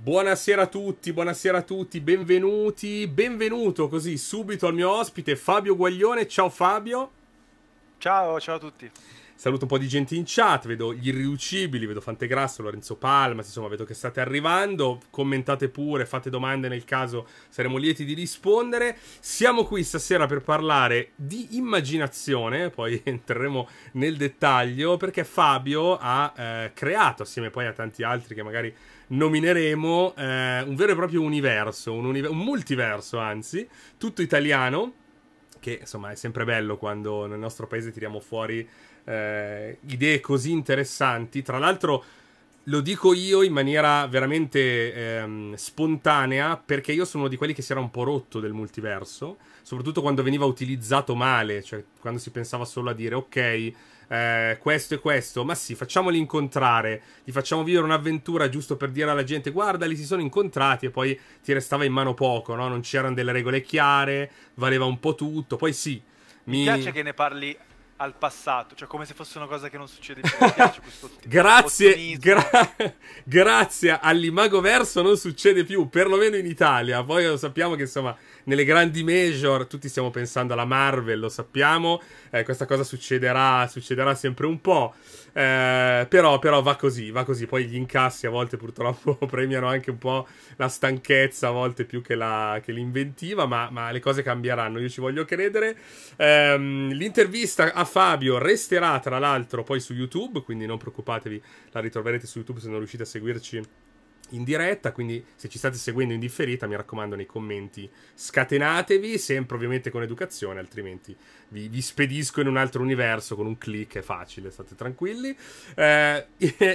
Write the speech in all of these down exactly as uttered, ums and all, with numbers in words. Buonasera a tutti, buonasera a tutti, benvenuti, benvenuto così subito al mio ospite Fabio Guaglione. Ciao Fabio. Ciao, ciao a tutti. Saluto un po' di gente in chat, vedo gli irriducibili, vedo Fantegrasso, Lorenzo Palma, insomma vedo che state arrivando, commentate pure, fate domande nel caso, saremo lieti di rispondere. Siamo qui stasera per parlare di immaginazione, poi entreremo nel dettaglio, perché Fabio ha eh, creato, assieme poi a tanti altri che magari nomineremo, eh, un vero e proprio universo, un, univer- un multiverso anzi, tutto italiano, che insomma è sempre bello quando nel nostro paese tiriamo fuori eh, idee così interessanti. Tra l'altro lo dico io in maniera veramente ehm, spontanea, perché io sono uno di quelli che si era un po' rotto del multiverso, soprattutto quando veniva utilizzato male, cioè quando si pensava solo a dire ok, Eh, questo e questo, ma sì, facciamoli incontrare, gli facciamo vivere un'avventura giusto per dire alla gente guarda, li si sono incontrati, e poi ti restava in mano poco, no? Non c'erano delle regole chiare, valeva un po' tutto. Poi sì, mi, mi piace che ne parli al passato, cioè come se fosse una cosa che non succede più. Mi piace questo grazie gra grazie all'Imagoverso non succede più, perlomeno in Italia. Poi lo sappiamo che insomma nelle grandi major tutti stiamo pensando alla Marvel, lo sappiamo, eh, questa cosa succederà, succederà sempre un po', eh, però, però va così, va così. Poi gli incassi a volte purtroppo premiano anche un po' la stanchezza, a volte più che l'inventiva, ma, ma le cose cambieranno, io ci voglio credere. ehm, l'intervista a Fabio resterà tra l'altro poi su YouTube, quindi non preoccupatevi, la ritroverete su YouTube se non riuscite a seguirci in diretta, quindi se ci state seguendo in differita mi raccomando nei commenti scatenatevi, sempre ovviamente con educazione, altrimenti vi, vi spedisco in un altro universo con un click, è facile, state tranquilli. eh,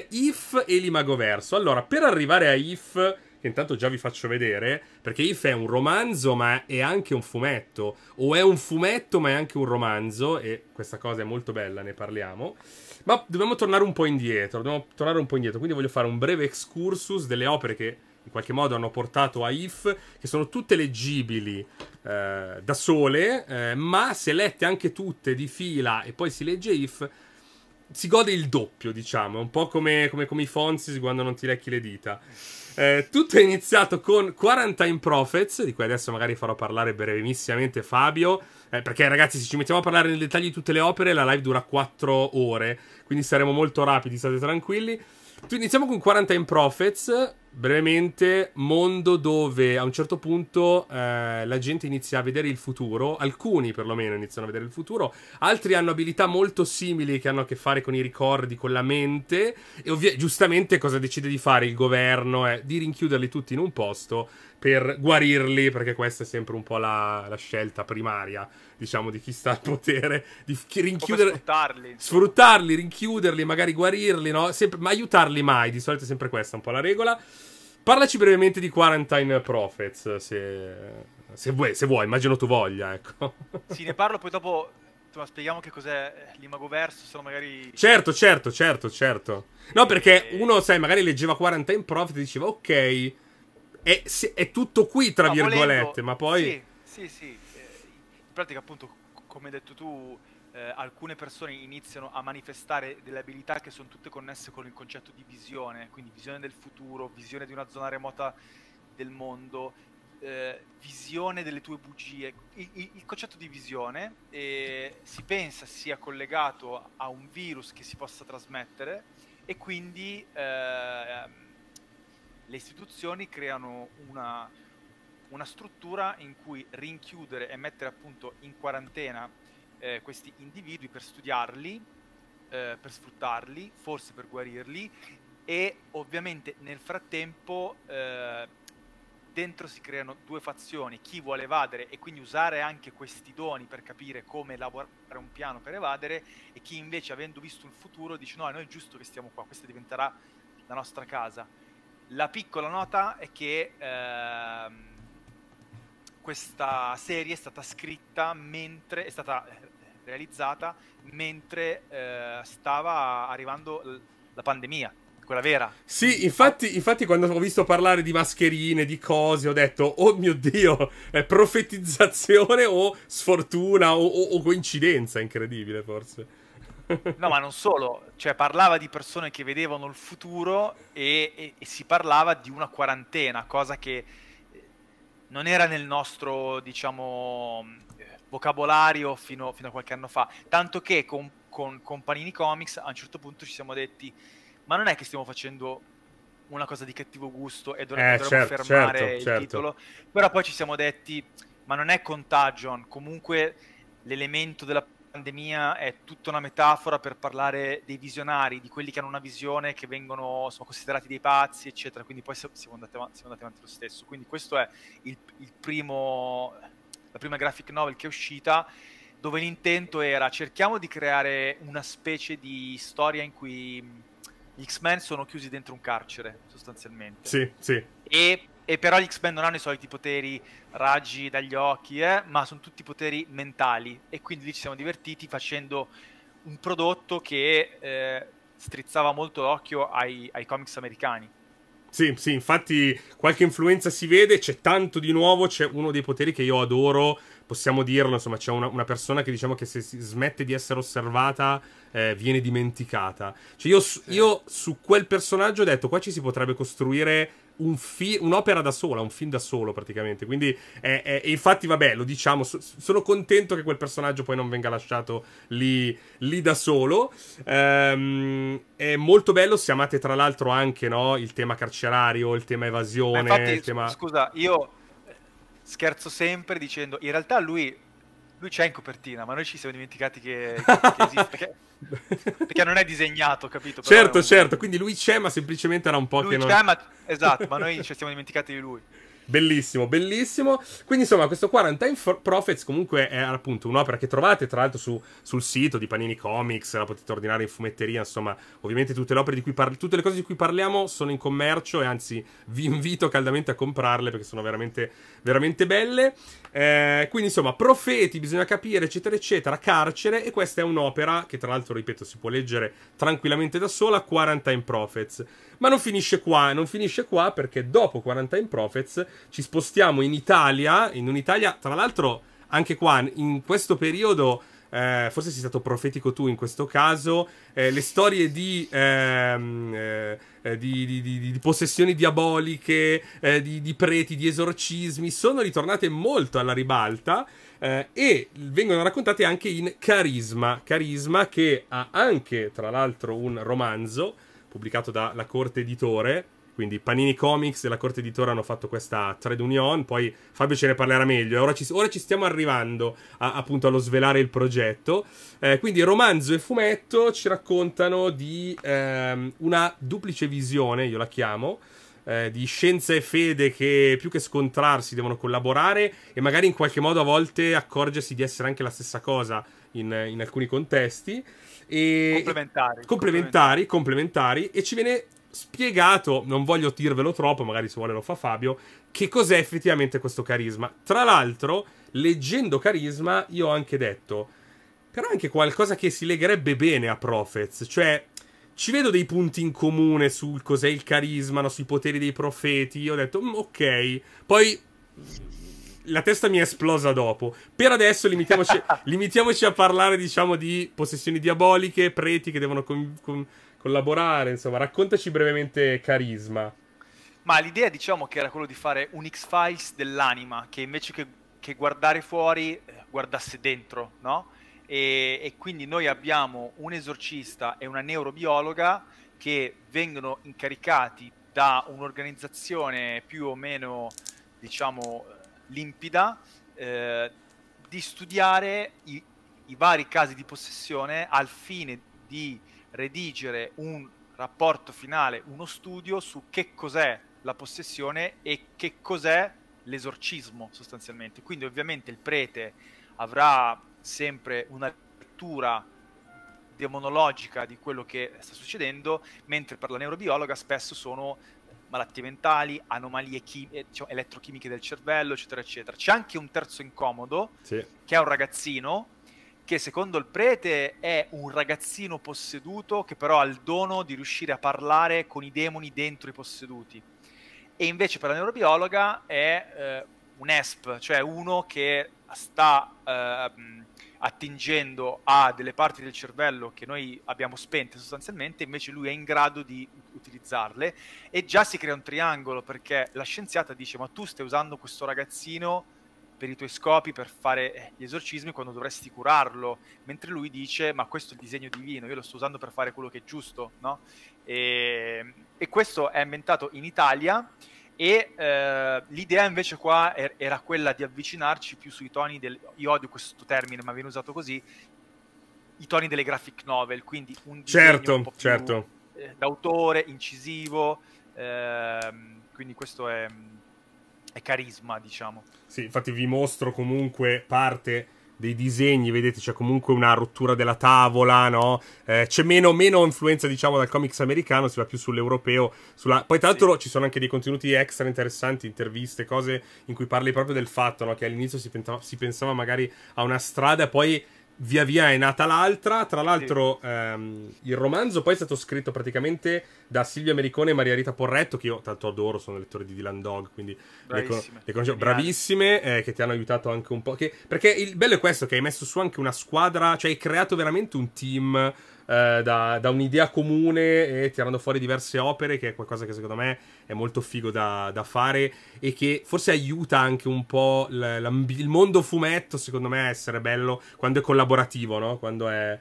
If e l'Imagoverso. Allora, per arrivare a If, che intanto già vi faccio vedere, perché If è un romanzo ma è anche un fumetto, o è un fumetto ma è anche un romanzo, e questa cosa è molto bella, ne parliamo, ma dobbiamo tornare un po' indietro, dobbiamo tornare un po' indietro, quindi voglio fare un breve excursus delle opere che in qualche modo hanno portato a If, che sono tutte leggibili eh, da sole, eh, ma se lette anche tutte di fila e poi si legge If, si gode il doppio, diciamo, è un po' come, come, come i Fonzis quando non ti lecchi le dita. Eh, tutto è iniziato con Quarantine Prophets, di cui adesso magari farò parlare brevissimamente Fabio, eh, perché ragazzi se ci mettiamo a parlare nel dettaglio di tutte le opere la live dura quattro ore, quindi saremo molto rapidi, state tranquilli. Iniziamo con Quarantine Prophets, brevemente, mondo dove a un certo punto eh, la gente inizia a vedere il futuro, alcuni perlomeno iniziano a vedere il futuro, altri hanno abilità molto simili che hanno a che fare con i ricordi, con la mente, e giustamente cosa decide di fare il governo è di rinchiuderli tutti in un posto per guarirli, perché questa è sempre un po' la, la scelta primaria, diciamo, di chi sta al potere, di rinchiudere, sfruttarli, sfruttarli, rinchiuderli, magari guarirli, no? Sempre, ma aiutarli mai, di solito è sempre questa un po' la regola. Parlaci brevemente di Quarantine Prophets, se, se, vuoi, se vuoi, immagino tu voglia, ecco. Sì, ne parlo, poi dopo insomma, spieghiamo che cos'è l'Imagoverso, sono magari... Certo, certo, certo, certo. No, perché uno, sai, magari leggeva Quarantine Prophets e diceva, ok... È, è tutto qui, tra no, virgolette, volendo, ma poi... Sì, sì, sì. In pratica, appunto, come hai detto tu, eh, alcune persone iniziano a manifestare delle abilità che sono tutte connesse con il concetto di visione, quindi visione del futuro, visione di una zona remota del mondo, eh, visione delle tue bugie. Il, il, il concetto di visione eh, si pensa sia collegato a un virus che si possa trasmettere, e quindi... Eh, le istituzioni creano una, una struttura in cui rinchiudere e mettere appunto in quarantena eh, questi individui per studiarli, eh, per sfruttarli, forse per guarirli, e ovviamente nel frattempo eh, dentro si creano due fazioni, chi vuole evadere e quindi usare anche questi doni per capire come elaborare un piano per evadere, e chi invece avendo visto il futuro dice no, noi è giusto che stiamo qua, questa diventerà la nostra casa. La piccola nota è che ehm, questa serie è stata scritta mentre, è stata realizzata mentre eh, stava arrivando la pandemia, quella vera. Sì, infatti, infatti quando ho visto parlare di mascherine, di cose, ho detto oh mio Dio, è profetizzazione o sfortuna o, o, o coincidenza, incredibile forse. No, ma non solo, cioè parlava di persone che vedevano il futuro e, e, e si parlava di una quarantena, cosa che non era nel nostro, diciamo, vocabolario fino, fino a qualche anno fa, tanto che con, con, con Panini Comics a un certo punto ci siamo detti, ma non è che stiamo facendo una cosa di cattivo gusto e dovremmo, eh, dovremmo certo, fermare certo, il certo. titolo, però poi ci siamo detti, ma non è Contagion, comunque l'elemento della pandemia è tutta una metafora per parlare dei visionari, di quelli che hanno una visione, che vengono, sono considerati dei pazzi, eccetera, quindi poi siamo andati avanti, siamo andati avanti lo stesso, quindi questo è il, il primo, la prima graphic novel che è uscita, dove l'intento era, cerchiamo di creare una specie di storia in cui gli X-Men sono chiusi dentro un carcere, sostanzialmente. Sì, sì. E, e però gli X-Men non hanno i soliti poteri, raggi dagli occhi, eh, ma sono tutti poteri mentali. E quindi lì ci siamo divertiti facendo un prodotto che eh, strizzava molto l'occhio ai, ai comics americani. Sì, sì, infatti qualche influenza si vede, c'è tanto di nuovo, c'è uno dei poteri che io adoro, possiamo dirlo, insomma, c'è una, una persona che diciamo che se si smette di essere osservata eh, viene dimenticata. Cioè io, sì. io su quel personaggio ho detto, qua ci si potrebbe costruire un'opera un da sola, un film da solo praticamente, quindi eh, eh, infatti vabbè, lo diciamo, so, sono contento che quel personaggio poi non venga lasciato lì, lì da solo. Ehm, è molto bello, se amate tra l'altro anche, no, il tema carcerario, il tema evasione. Ma infatti, il tema... scusa, io scherzo sempre dicendo, in realtà lui, lui c'è in copertina, ma noi ci siamo dimenticati che, che esiste, perché, perché non è disegnato, capito? Però certo, un... certo, quindi lui c'è, ma semplicemente era un po' lui che non... Ma... Esatto, ma noi ci siamo dimenticati di lui. Bellissimo, bellissimo. Quindi insomma questo Quarantine Prophets comunque è appunto un'opera che trovate tra l'altro su, sul sito di Panini Comics, la potete ordinare in fumetteria, insomma ovviamente tutte le opere di cui parli, tutte le cose di cui parliamo sono in commercio e anzi vi invito caldamente a comprarle perché sono veramente, veramente belle. Eh, quindi insomma profeti, bisogna capire eccetera eccetera, carcere, e questa è un'opera che tra l'altro ripeto si può leggere tranquillamente da sola, Quarantine Prophets. Ma non finisce qua, non finisce qua perché dopo Quarantine Prophets ci spostiamo in Italia, in un'Italia, tra l'altro anche qua, in questo periodo, eh, forse sei stato profetico tu in questo caso, eh, le storie di, eh, eh, di, di, di, di possessioni diaboliche, eh, di, di preti, di esorcismi, sono ritornate molto alla ribalta eh, e vengono raccontate anche in Carisma, Carisma che ha anche tra l'altro un romanzo pubblicato dalla Corte Editore. Quindi Panini Comics e la Corte Editore hanno fatto questa trade union, poi Fabio ce ne parlerà meglio, ora ci, ora ci stiamo arrivando a, appunto allo svelare il progetto. Eh, quindi romanzo e fumetto ci raccontano di ehm, una duplice visione, io la chiamo, eh, di scienza e fede che più che scontrarsi devono collaborare e magari in qualche modo a volte accorgersi di essere anche la stessa cosa in, in alcuni contesti. E complementari, complementari, complementari, complementari e ci viene... spiegato, non voglio dirvelo troppo, magari se vuole lo fa Fabio, che cos'è effettivamente questo Carisma. Tra l'altro, leggendo Carisma, io ho anche detto, però anche qualcosa che si legherebbe bene a Prophets, cioè ci vedo dei punti in comune sul cos'è il Carisma, no? Sui poteri dei profeti, io ho detto, ok, poi... la testa mi è esplosa dopo. Per adesso limitiamoci, limitiamoci a parlare, diciamo, di possessioni diaboliche, preti che devono con, con, collaborare, insomma. Raccontaci brevemente Carisma. Ma l'idea, diciamo, che era quello di fare un X-Files dell'anima, che invece che, che guardare fuori, guardasse dentro, no? E, e quindi noi abbiamo un esorcista e una neurobiologa che vengono incaricati da un'organizzazione più o meno, diciamo... limpida, eh, di studiare i, i vari casi di possessione al fine di redigere un rapporto finale, uno studio su che cos'è la possessione e che cos'è l'esorcismo sostanzialmente. Quindi ovviamente il prete avrà sempre una lettura demonologica di quello che sta succedendo, mentre per la neurobiologa spesso sono malattie mentali, anomalie diciamo, elettrochimiche del cervello, eccetera, eccetera. C'è anche un terzo incomodo, sì, che è un ragazzino, che secondo il prete è un ragazzino posseduto, che però ha il dono di riuscire a parlare con i demoni dentro i posseduti. E invece per la neurobiologa è eh, un E S P, cioè uno che sta eh, attingendo a delle parti del cervello che noi abbiamo spente sostanzialmente, invece lui è in grado di utilizzarle, e già si crea un triangolo, perché la scienziata dice: ma tu stai usando questo ragazzino per i tuoi scopi, per fare gli esorcismi quando dovresti curarlo, mentre lui dice: ma questo è il disegno divino, io lo sto usando per fare quello che è giusto, no? E, e questo è ambientato in Italia, e eh, l'idea invece qua er era quella di avvicinarci più sui toni del, io odio questo termine ma viene usato così, i toni delle graphic novel, quindi un disegno certo, un po' più, certo. eh, d'autore, incisivo, eh, quindi questo è, è Carisma, diciamo. Sì, infatti vi mostro comunque parte dei disegni, vedete c'è comunque una rottura della tavola, no? Eh, c'è meno, meno influenza, diciamo, dal comics americano, si va più sull'europeo. Sulla... Poi, tra l'altro, sì, ci sono anche dei contenuti extra interessanti, interviste, cose in cui parli proprio del fatto, no? Che all'inizio si, si pensava magari a una strada, poi via via è nata l'altra. Tra l'altro, sì, ehm, il romanzo poi è stato scritto praticamente da Silvia Mericone e Maria Rita Porretto, che io tanto adoro, sono lettori di Dylan Dog, quindi le, con le conoscevo, bravissime, eh, che ti hanno aiutato anche un po', che, perché il bello è questo, che hai messo su anche una squadra, cioè hai creato veramente un team eh, da, da un'idea comune, e tirando fuori diverse opere, che è qualcosa che secondo me è molto figo da, da fare, e che forse aiuta anche un po' il mondo fumetto, secondo me, a essere bello quando è collaborativo, no? Quando è...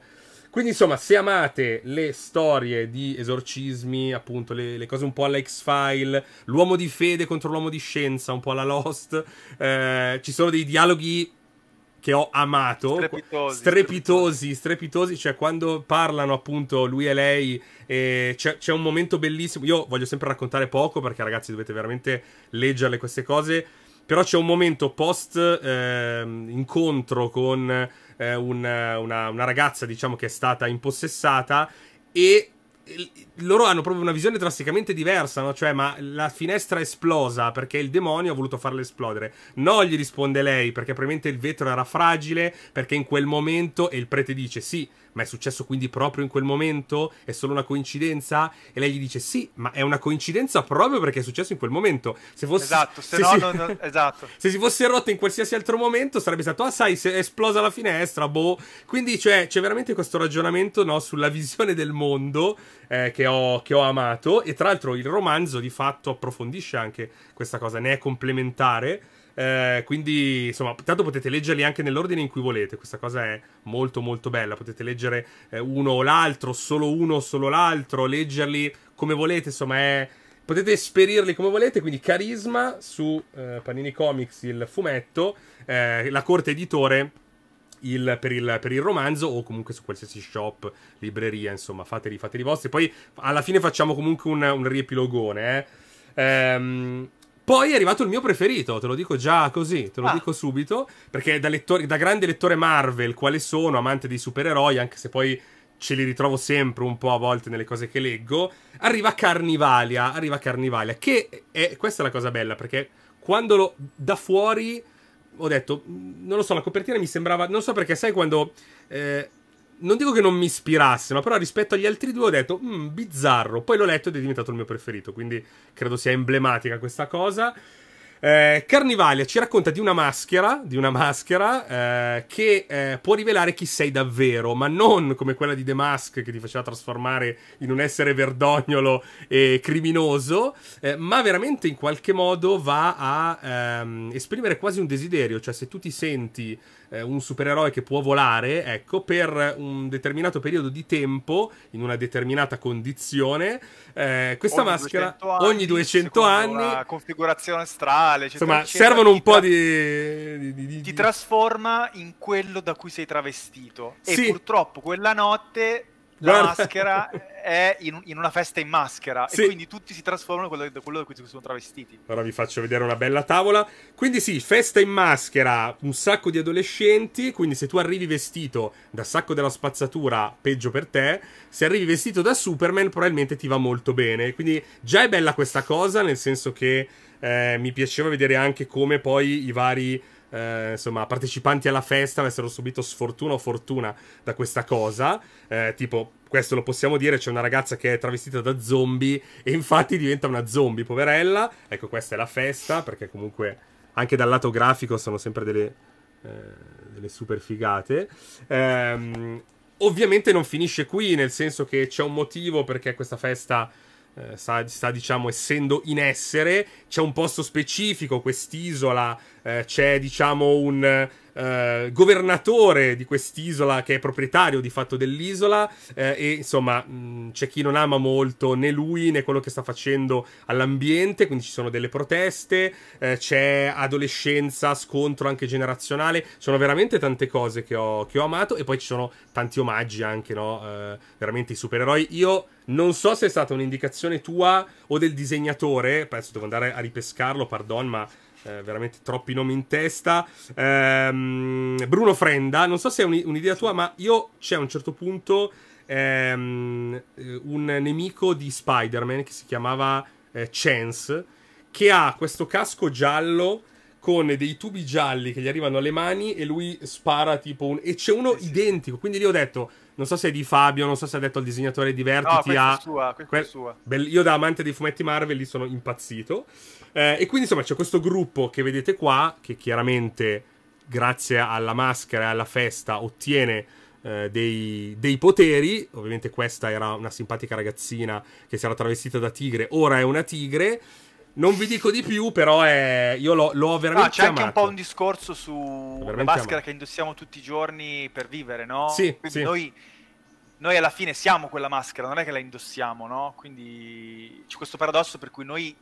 Quindi, insomma, se amate le storie di esorcismi, appunto, le, le cose un po' alla X-File, l'uomo di fede contro l'uomo di scienza, un po' alla Lost, eh, ci sono dei dialoghi che ho amato, strepitosi, strepitosi, strepitosi, cioè quando parlano appunto lui e lei, eh, c'è un momento bellissimo, io voglio sempre raccontare poco perché ragazzi dovete veramente leggerle queste cose, però c'è un momento post eh, incontro con... Un, una, una ragazza, diciamo, che è stata impossessata, e loro hanno proprio una visione drasticamente diversa, no? Cioè, ma la finestra è esplosa perché il demonio ha voluto farla esplodere. No, gli risponde lei, perché probabilmente il vetro era fragile, perché in quel momento, e il prete dice: sì, ma è successo quindi proprio in quel momento? È solo una coincidenza? E lei gli dice: sì, ma è una coincidenza proprio perché è successo in quel momento. Se fosse, esatto, se, se no, si... no, no esatto. Se si fosse rotto in qualsiasi altro momento sarebbe stato: ah, sai, se è esplosa la finestra, boh. Quindi c'è cioè, veramente questo ragionamento, no, sulla visione del mondo eh, che, ho, che ho amato. E tra l'altro il romanzo di fatto approfondisce anche questa cosa, ne è complementare. Eh, quindi insomma, tanto potete leggerli anche nell'ordine in cui volete, questa cosa è molto molto bella, potete leggere eh, uno o l'altro, solo uno o solo l'altro, leggerli come volete, insomma è... potete sperirli come volete. Quindi Carisma su eh, Panini Comics il fumetto, eh, la Corte Editore Il, per, il, per il romanzo, o comunque su qualsiasi shop, libreria, insomma fateli, fateli vostri. Poi alla fine facciamo comunque un, un riepilogone eh. ehm Poi è arrivato il mio preferito, te lo dico già così, te lo ah. dico subito, perché da, lettore, da grande lettore Marvel, quale sono, amante dei supereroi, anche se poi ce li ritrovo sempre un po' a volte nelle cose che leggo, arriva Carnivalia, arriva Carnivalia, che è, questa è la cosa bella, perché quando lo, da fuori, ho detto, non lo so, la copertina mi sembrava, non so perché, sai quando... Eh, non dico che non mi ispirassero, però rispetto agli altri due ho detto, mmm, bizzarro. Poi l'ho letto ed è diventato il mio preferito, quindi credo sia emblematica questa cosa. Eh, Carnivalia ci racconta di una maschera, di una maschera eh, che eh, può rivelare chi sei davvero, ma non come quella di The Mask che ti faceva trasformare in un essere verdognolo e criminoso, eh, ma veramente in qualche modo va a ehm, esprimere quasi un desiderio, cioè se tu ti senti eh, un supereroe che può volare, ecco, per un determinato periodo di tempo, in una determinata condizione, eh, questa ogni maschera duecento anni, ogni duecento anni, una configurazione strana. Insomma, eccetera, servono un po' di, di, di, di... Ti trasforma in quello da cui sei travestito. Sì. E purtroppo quella notte la Guarda. maschera è in, in una festa in maschera. Sì. E quindi tutti si trasformano in quello, da quello da cui sono travestiti. Ora vi faccio vedere una bella tavola. Quindi sì, festa in maschera, un sacco di adolescenti. Quindi se tu arrivi vestito da sacco della spazzatura, peggio per te. Se arrivi vestito da Superman, probabilmente ti va molto bene. Quindi già è bella questa cosa, nel senso che... Eh, mi piaceva vedere anche come poi i vari eh, insomma, partecipanti alla festa avessero subito sfortuna o fortuna da questa cosa. Eh, tipo, questo lo possiamo dire, c'è una ragazza che è travestita da zombie e infatti diventa una zombie, poverella. Ecco, questa è la festa, perché comunque anche dal lato grafico sono sempre delle... eh, delle super figate. Ehm, ovviamente non finisce qui, nel senso che c'è un motivo perché questa festa eh, sta, sta, diciamo, essendo in essere. C'è un posto specifico, quest'isola, eh, c'è, diciamo, un... Uh, governatore di quest'isola che è proprietario di fatto dell'isola, eh, e insomma c'è chi non ama molto né lui né quello che sta facendo all'ambiente, quindi ci sono delle proteste, eh, c'è adolescenza, scontro anche generazionale, sono veramente tante cose che ho, che ho amato, e poi ci sono tanti omaggi anche, no? Uh, veramente i supereroi. Io non so se è stata un'indicazione tua o del disegnatore, penso devo andare a ripescarlo, pardon, ma Eh, veramente troppi nomi in testa. ehm, Bruno Frenda, non so se è un'idea tua, ma io c'è a un certo punto ehm, un nemico di Spider-Man che si chiamava eh, Chance, che ha questo casco giallo con dei tubi gialli che gli arrivano alle mani e lui spara tipo un... e c'è uno identico, quindi lì ho detto, non so se è di Fabio, non so se ha detto al disegnatore divertiti no, a... è sua, que... è sua. Bell... io da amante dei fumetti Marvel lì sono impazzito. Eh, e quindi insomma c'è questo gruppo che vedete qua, che chiaramente grazie alla maschera e alla festa ottiene eh, dei, dei poteri. Ovviamente questa era una simpatica ragazzina che si era travestita da tigre, ora è una tigre. Non vi dico di più, però è... io l'ho veramente ah, c'è anche amato. Un po' un discorso su una maschera amato. Che indossiamo tutti i giorni per vivere, no? Sì, quindi sì. Noi... Noi alla fine siamo quella maschera, non è che la indossiamo, no? Quindi c'è questo paradosso per cui noi,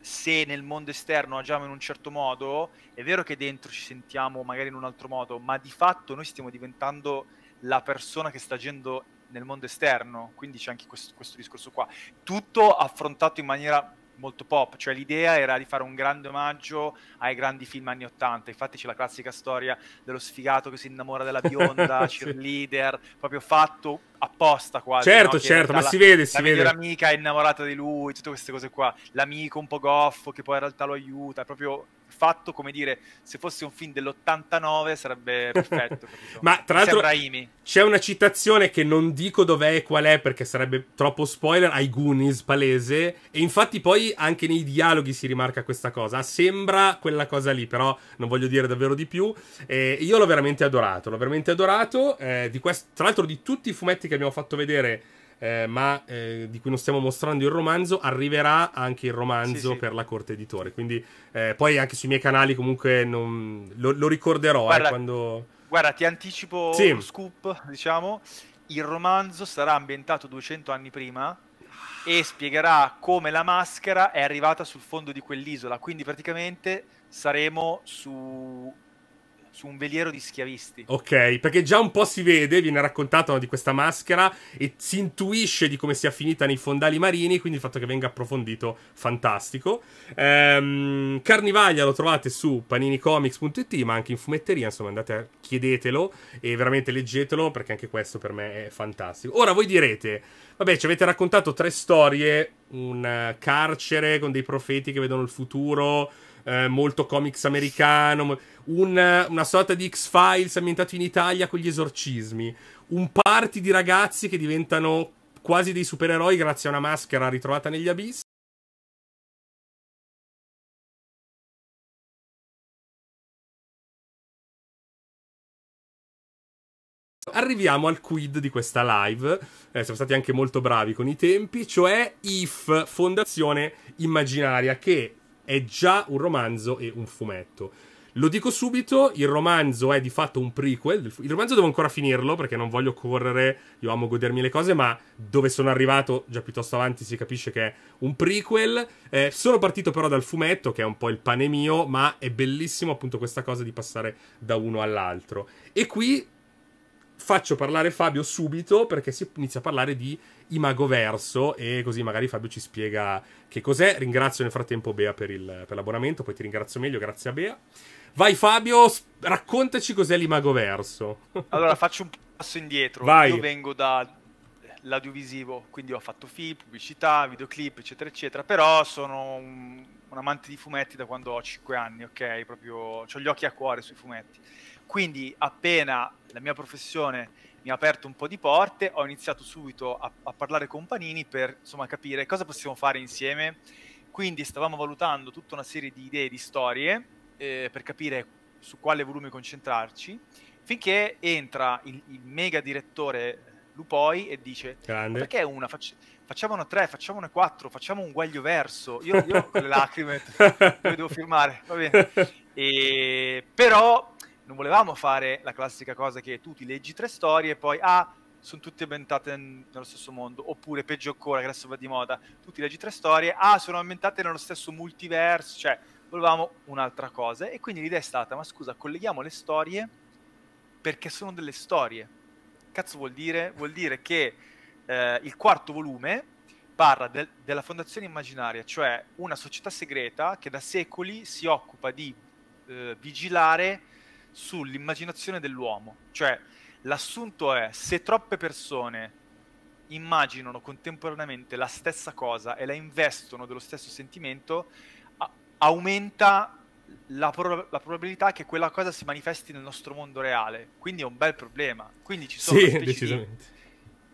se nel mondo esterno agiamo in un certo modo, è vero che dentro ci sentiamo magari in un altro modo, ma di fatto noi stiamo diventando la persona che sta agendo nel mondo esterno, quindi c'è anche questo, questo discorso qua. Tutto affrontato in maniera molto pop, cioè l'idea era di fare un grande omaggio ai grandi film anni ottanta, infatti c'è la classica storia dello sfigato che si innamora della bionda, cheerleader, proprio fatto apposta quasi. Certo, no? certo, ma la, si vede, si vede. La migliore amica è innamorata di lui, tutte queste cose qua, l'amico un po' goffo che poi in realtà lo aiuta, è proprio fatto come dire, se fosse un film dell'ottantanove sarebbe perfetto. Ma tra l'altro c'è una citazione che non dico dov'è e qual è perché sarebbe troppo spoiler, ai Goonies palese, e infatti poi anche nei dialoghi si rimarca questa cosa, sembra quella cosa lì, però non voglio dire davvero di più. Eh, io l'ho veramente adorato, l'ho veramente adorato, eh, di questo, tra l'altro di tutti i fumetti che abbiamo fatto vedere, Eh, ma eh, di cui non stiamo mostrando il romanzo, arriverà anche il romanzo sì, sì. per la Corte Editore, quindi eh, poi anche sui miei canali comunque non... lo, lo ricorderò. Guarda, eh, quando... guarda ti anticipo sì. lo scoop, diciamo, il romanzo sarà ambientato duecento anni prima e spiegherà come la maschera è arrivata sul fondo di quell'isola, quindi praticamente saremo su... su un veliero di schiavisti. Ok, perché già un po' si vede, viene raccontato, no, di questa maschera e si intuisce di come sia finita nei fondali marini, quindi il fatto che venga approfondito, fantastico. Ehm, Carnivalia lo trovate su panini comics punto it, ma anche in fumetteria, insomma andate a chiedetelo e veramente leggetelo, perché anche questo per me è fantastico. Ora voi direte, vabbè, ci avete raccontato tre storie, un carcere con dei profeti che vedono il futuro, eh, molto comics americano, un, una sorta di X-Files ambientato in Italia con gli esorcismi, un party di ragazzi che diventano quasi dei supereroi grazie a una maschera ritrovata negli abissi. Arriviamo al quid di questa live, eh, siamo stati anche molto bravi con i tempi, cioè If, Fondazione Immaginaria, che è già un romanzo e un fumetto. Lo dico subito, il romanzo è di fatto un prequel. Il romanzo devo ancora finirlo perché non voglio correre, io amo godermi le cose, ma dove sono arrivato già piuttosto avanti si capisce che è un prequel. Eh, sono partito però dal fumetto, che è un po' il pane mio, ma è bellissimo appunto questa cosa di passare da uno all'altro. E qui faccio parlare Fabio subito perché si inizia a parlare di Imagoverso e così magari Fabio ci spiega che cos'è. Ringrazio nel frattempo Bea per l'abbonamento, poi ti ringrazio meglio, grazie a Bea. Vai Fabio, raccontaci cos'è l'Imagoverso. Allora faccio un passo indietro. Vai. Io vengo dall'audiovisivo, quindi ho fatto film, pubblicità, videoclip eccetera eccetera, però sono un, un amante di fumetti da quando ho cinque anni, ok? Proprio ho gli occhi a cuore sui fumetti. Quindi appena la mia professione mi ha aperto un po' di porte, ho iniziato subito a, a parlare con Panini per, insomma, capire cosa possiamo fare insieme. Quindi stavamo valutando tutta una serie di idee, di storie, eh, per capire su quale volume concentrarci, finché entra il, il mega direttore Lupoi e dice: grande. Perché una? Facci facciamone tre, facciamone quattro, facciamo un Guaglioverso. Io, io con le lacrime dove devo firmare, va bene. E, però non volevamo fare la classica cosa che tu ti leggi tre storie e poi ah, sono tutte ambientate nello stesso mondo, oppure peggio ancora, che adesso va di moda, tu ti leggi tre storie, ah, sono ambientate nello stesso multiverso, cioè volevamo un'altra cosa. E quindi l'idea è stata: ma scusa, colleghiamo le storie perché sono delle storie. Cazzo vuol dire? Vuol dire che eh, il quarto volume parla de della Fondazione Immaginaria, cioè una società segreta che da secoli si occupa di eh, vigilare sull'immaginazione dell'uomo. Cioè l'assunto è: se troppe persone immaginano contemporaneamente la stessa cosa e la investono dello stesso sentimento, aumenta la, pro la probabilità che quella cosa si manifesti nel nostro mondo reale. Quindi è un bel problema. Quindi ci sono, sì, decisamente,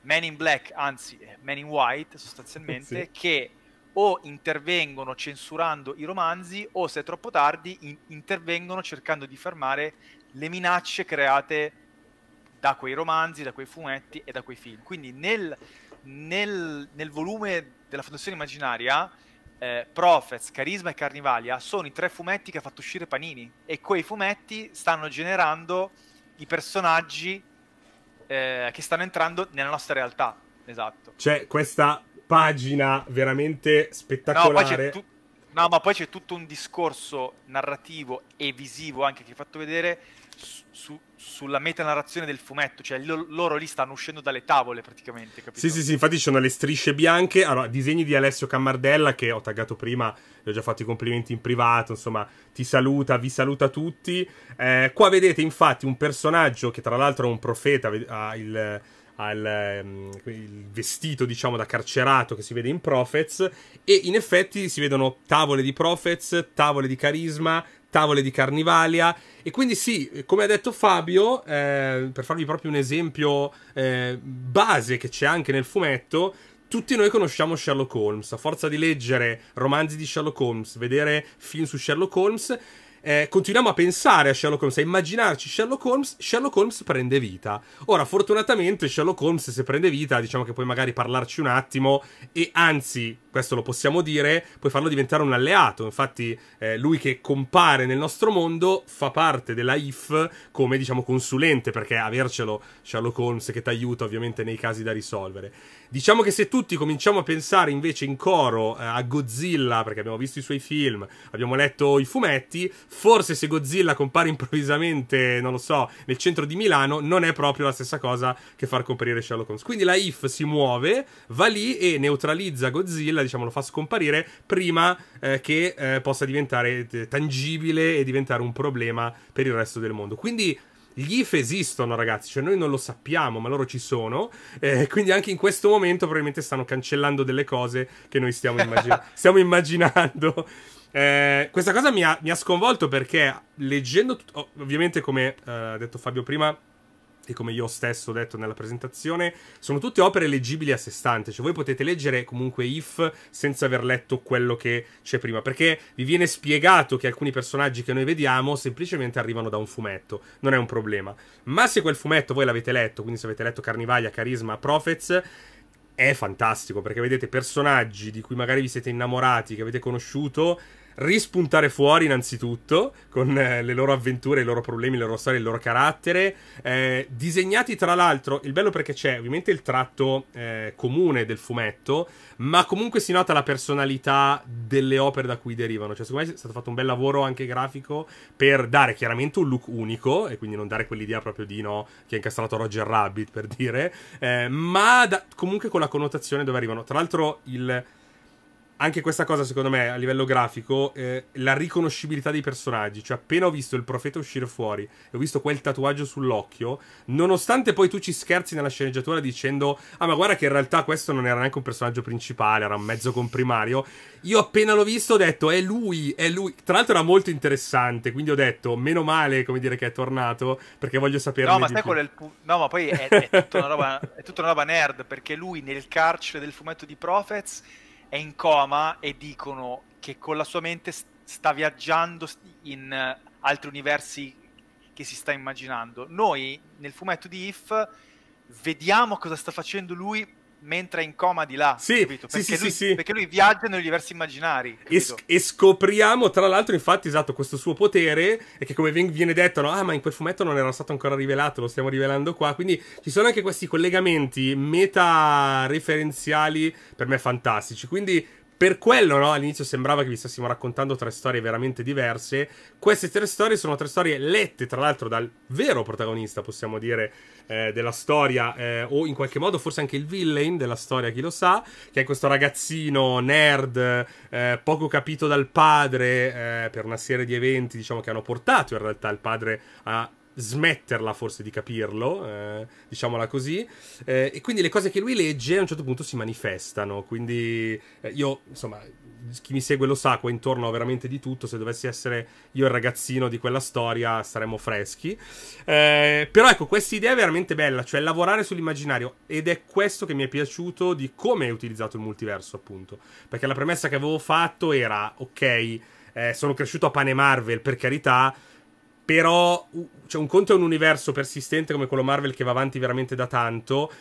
Men in Black, anzi Men in White sostanzialmente, sì, che o intervengono censurando i romanzi, o se è troppo tardi in intervengono cercando di fermare le minacce create da quei romanzi, da quei fumetti e da quei film. Quindi nel, nel, nel volume della Fondazione Immaginaria, Eh, Prophets, Carisma e Carnivalia sono i tre fumetti che ha fatto uscire Panini, e quei fumetti stanno generando i personaggi eh, che stanno entrando nella nostra realtà. Esatto. C'è questa pagina veramente spettacolare. No, no, ma poi c'è tutto un discorso narrativo e visivo anche che hai fatto vedere su, su, sulla metanarrazione del fumetto, cioè lo, loro lì stanno uscendo dalle tavole praticamente, capito? Sì, sì, sì, infatti ci sono le strisce bianche. Allora, disegni di Alessio Cammardella, che ho taggato prima, gli ho già fatto i complimenti in privato, insomma, ti saluta, vi saluta tutti. Eh, qua vedete infatti un personaggio che tra l'altro è un profeta, ha il... Al, il vestito diciamo da carcerato che si vede in Prophets, e in effetti si vedono tavole di Prophets, tavole di Carisma, tavole di Carnivalia. E quindi sì, come ha detto Fabio, eh, per farvi proprio un esempio eh, base che c'è anche nel fumetto, tutti noi conosciamo Sherlock Holmes, a forza di leggere romanzi di Sherlock Holmes, vedere film su Sherlock Holmes, Eh, continuiamo a pensare a Sherlock Holmes, a immaginarci Sherlock Holmes. Sherlock Holmes prende vita. Ora, fortunatamente Sherlock Holmes, se prende vita, diciamo che puoi magari parlarci un attimo, e anzi, questo lo possiamo dire, puoi farlo diventare un alleato. Infatti eh, lui che compare nel nostro mondo fa parte della I F come, diciamo, consulente, perché avercelo Sherlock Holmes che ti aiuta ovviamente nei casi da risolvere. Diciamo che se tutti cominciamo a pensare invece in coro eh, a Godzilla, perché abbiamo visto i suoi film, abbiamo letto i fumetti, forse se Godzilla compare improvvisamente, non lo so, nel centro di Milano, non è proprio la stessa cosa che far comparire Sherlock Holmes. Quindi la I F si muove, va lì e neutralizza Godzilla, diciamo lo fa scomparire prima eh, che eh, possa diventare tangibile e diventare un problema per il resto del mondo. Quindi gli I F esistono, ragazzi, cioè noi non lo sappiamo, ma loro ci sono, eh, quindi anche in questo momento probabilmente stanno cancellando delle cose che noi stiamo, immagin stiamo immaginando. Eh, questa cosa mi ha, mi ha sconvolto, perché leggendo, oh, ovviamente come ha eh, detto Fabio prima e come io stesso ho detto nella presentazione, sono tutte opere leggibili a sé stante, cioè voi potete leggere comunque I F senza aver letto quello che c'è prima, perché vi viene spiegato che alcuni personaggi che noi vediamo semplicemente arrivano da un fumetto, non è un problema. Ma se quel fumetto voi l'avete letto, quindi se avete letto Carnivalia, Carisma, Prophets, è fantastico, perché vedete personaggi di cui magari vi siete innamorati, che avete conosciuto, rispuntare fuori innanzitutto con eh, le loro avventure, i loro problemi, le loro storie, il loro carattere, eh, disegnati tra l'altro, il bello perché c'è ovviamente il tratto eh, comune del fumetto, ma comunque si nota la personalità delle opere da cui derivano, cioè secondo me è stato fatto un bel lavoro anche grafico per dare chiaramente un look unico e quindi non dare quell'idea proprio di no che ha incastrato Roger Rabbit, per dire, eh, ma da, comunque con la connotazione dove arrivano, tra l'altro il anche questa cosa, secondo me, a livello grafico, eh, la riconoscibilità dei personaggi. Cioè, appena ho visto il profeta uscire fuori e ho visto quel tatuaggio sull'occhio, nonostante poi tu ci scherzi nella sceneggiatura dicendo «Ah, ma guarda che in realtà questo non era neanche un personaggio principale, era un mezzo comprimario», io appena l'ho visto ho detto «È lui, è lui». Tra l'altro era molto interessante, quindi ho detto «Meno male, come dire, che è tornato, perché voglio saperne no, ma sai qual è il punto? No, ma poi è, è, tutta una roba, è tutta una roba nerd, perché lui nel carcere del fumetto di Prophets è in coma e dicono che con la sua mente sta viaggiando in altri universi che si sta immaginando. Noi nel fumetto di If vediamo cosa sta facendo lui mentre è in coma di là, sì, capito? Perché, sì, sì, lui, sì. perché lui viaggia negli universi immaginari e, sc e scopriamo tra l'altro, infatti, esatto, questo suo potere, e che come viene detto, no? Ah, ma in quel fumetto non era stato ancora rivelato, lo stiamo rivelando qua, quindi ci sono anche questi collegamenti meta referenziali per me fantastici, quindi per quello, no? All'inizio sembrava che vi stessimo raccontando tre storie veramente diverse. Queste tre storie sono tre storie lette, tra l'altro, dal vero protagonista, possiamo dire, eh, della storia, eh, o in qualche modo forse anche il villain della storia, chi lo sa, che è questo ragazzino nerd, eh, poco capito dal padre, eh, per una serie di eventi, diciamo, che hanno portato in realtà il padre a smetterla forse di capirlo, eh, diciamola così, eh, e quindi le cose che lui legge a un certo punto si manifestano, quindi eh, io, insomma, chi mi segue lo sa, qua intorno ho veramente di tutto, se dovessi essere io il ragazzino di quella storia saremmo freschi, eh, però ecco, questa idea è veramente bella, cioè lavorare sull'immaginario, ed è questo che mi è piaciuto di come è utilizzato il multiverso, appunto, perché la premessa che avevo fatto era, ok, eh, sono cresciuto a pane Marvel, per carità, però cioè, un conto è un universo persistente come quello Marvel che va avanti veramente da tanto,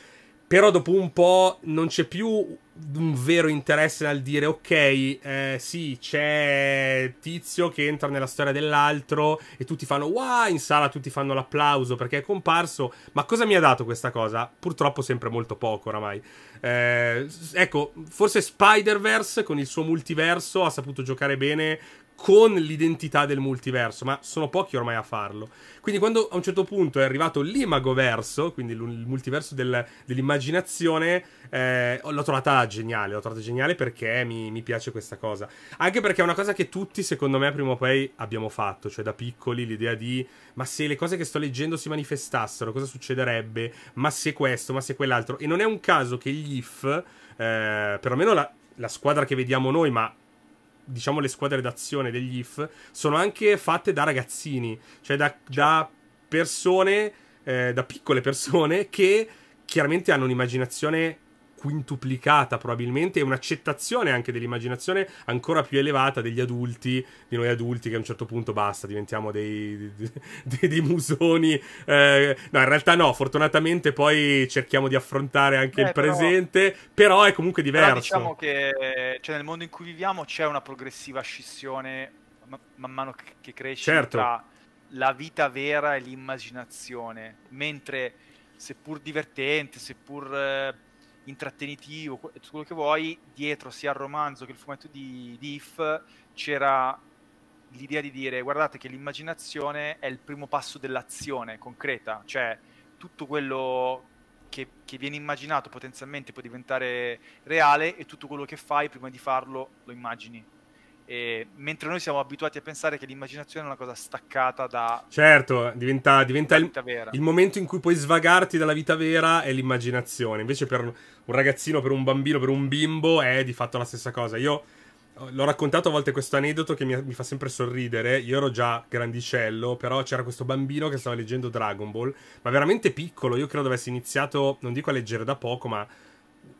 però dopo un po' non c'è più un vero interesse nel dire ok, eh, sì, c'è tizio che entra nella storia dell'altro e tutti fanno wow, in sala tutti fanno l'applauso perché è comparso, ma cosa mi ha dato questa cosa? Purtroppo sempre molto poco oramai. Eh, ecco, forse Spider-Verse con il suo multiverso ha saputo giocare bene con l'identità del multiverso, ma sono pochi ormai a farlo. Quindi quando a un certo punto è arrivato l'Imagoverso, quindi il multiverso del, dell'immaginazione, eh, l'ho trovata geniale, l'ho trovata geniale perché mi, mi piace questa cosa. Anche perché è una cosa che tutti, secondo me, prima o poi abbiamo fatto, cioè da piccoli l'idea di ma se le cose che sto leggendo si manifestassero, cosa succederebbe? Ma se questo, ma se quell'altro. E non è un caso che gli If, eh, perlomeno la, la squadra che vediamo noi, ma diciamo le squadre d'azione degli If sono anche fatte da ragazzini, cioè da, da persone, eh, da piccole persone che chiaramente hanno un'immaginazione quintuplicata probabilmente e un'accettazione anche dell'immaginazione ancora più elevata degli adulti, di noi adulti che a un certo punto basta, diventiamo dei, dei, dei musoni, eh, no, in realtà no, fortunatamente poi cerchiamo di affrontare anche eh, il presente, però, però è comunque diverso, diciamo che cioè, nel mondo in cui viviamo c'è una progressiva scissione man, man mano che cresce, certo, tra la vita vera e l'immaginazione, mentre seppur divertente, seppur eh, intrattenitivo, tutto quello che vuoi, dietro sia il romanzo che il fumetto di, di If c'era l'idea di dire guardate che l'immaginazione è il primo passo dell'azione concreta, cioè tutto quello che, che viene immaginato potenzialmente può diventare reale e tutto quello che fai prima di farlo lo immagini. E mentre noi siamo abituati a pensare che l'immaginazione è una cosa staccata da... Certo, diventa, diventa il, il momento in cui puoi svagarti dalla vita vera è l'immaginazione. Invece per un ragazzino, per un bambino, per un bimbo è di fatto la stessa cosa. Io l'ho raccontato a volte questo aneddoto che mi, mi fa sempre sorridere. Io ero già grandicello, però c'era questo bambino che stava leggendo Dragon Ball, ma veramente piccolo. Io credo avesse iniziato, non dico a leggere da poco, ma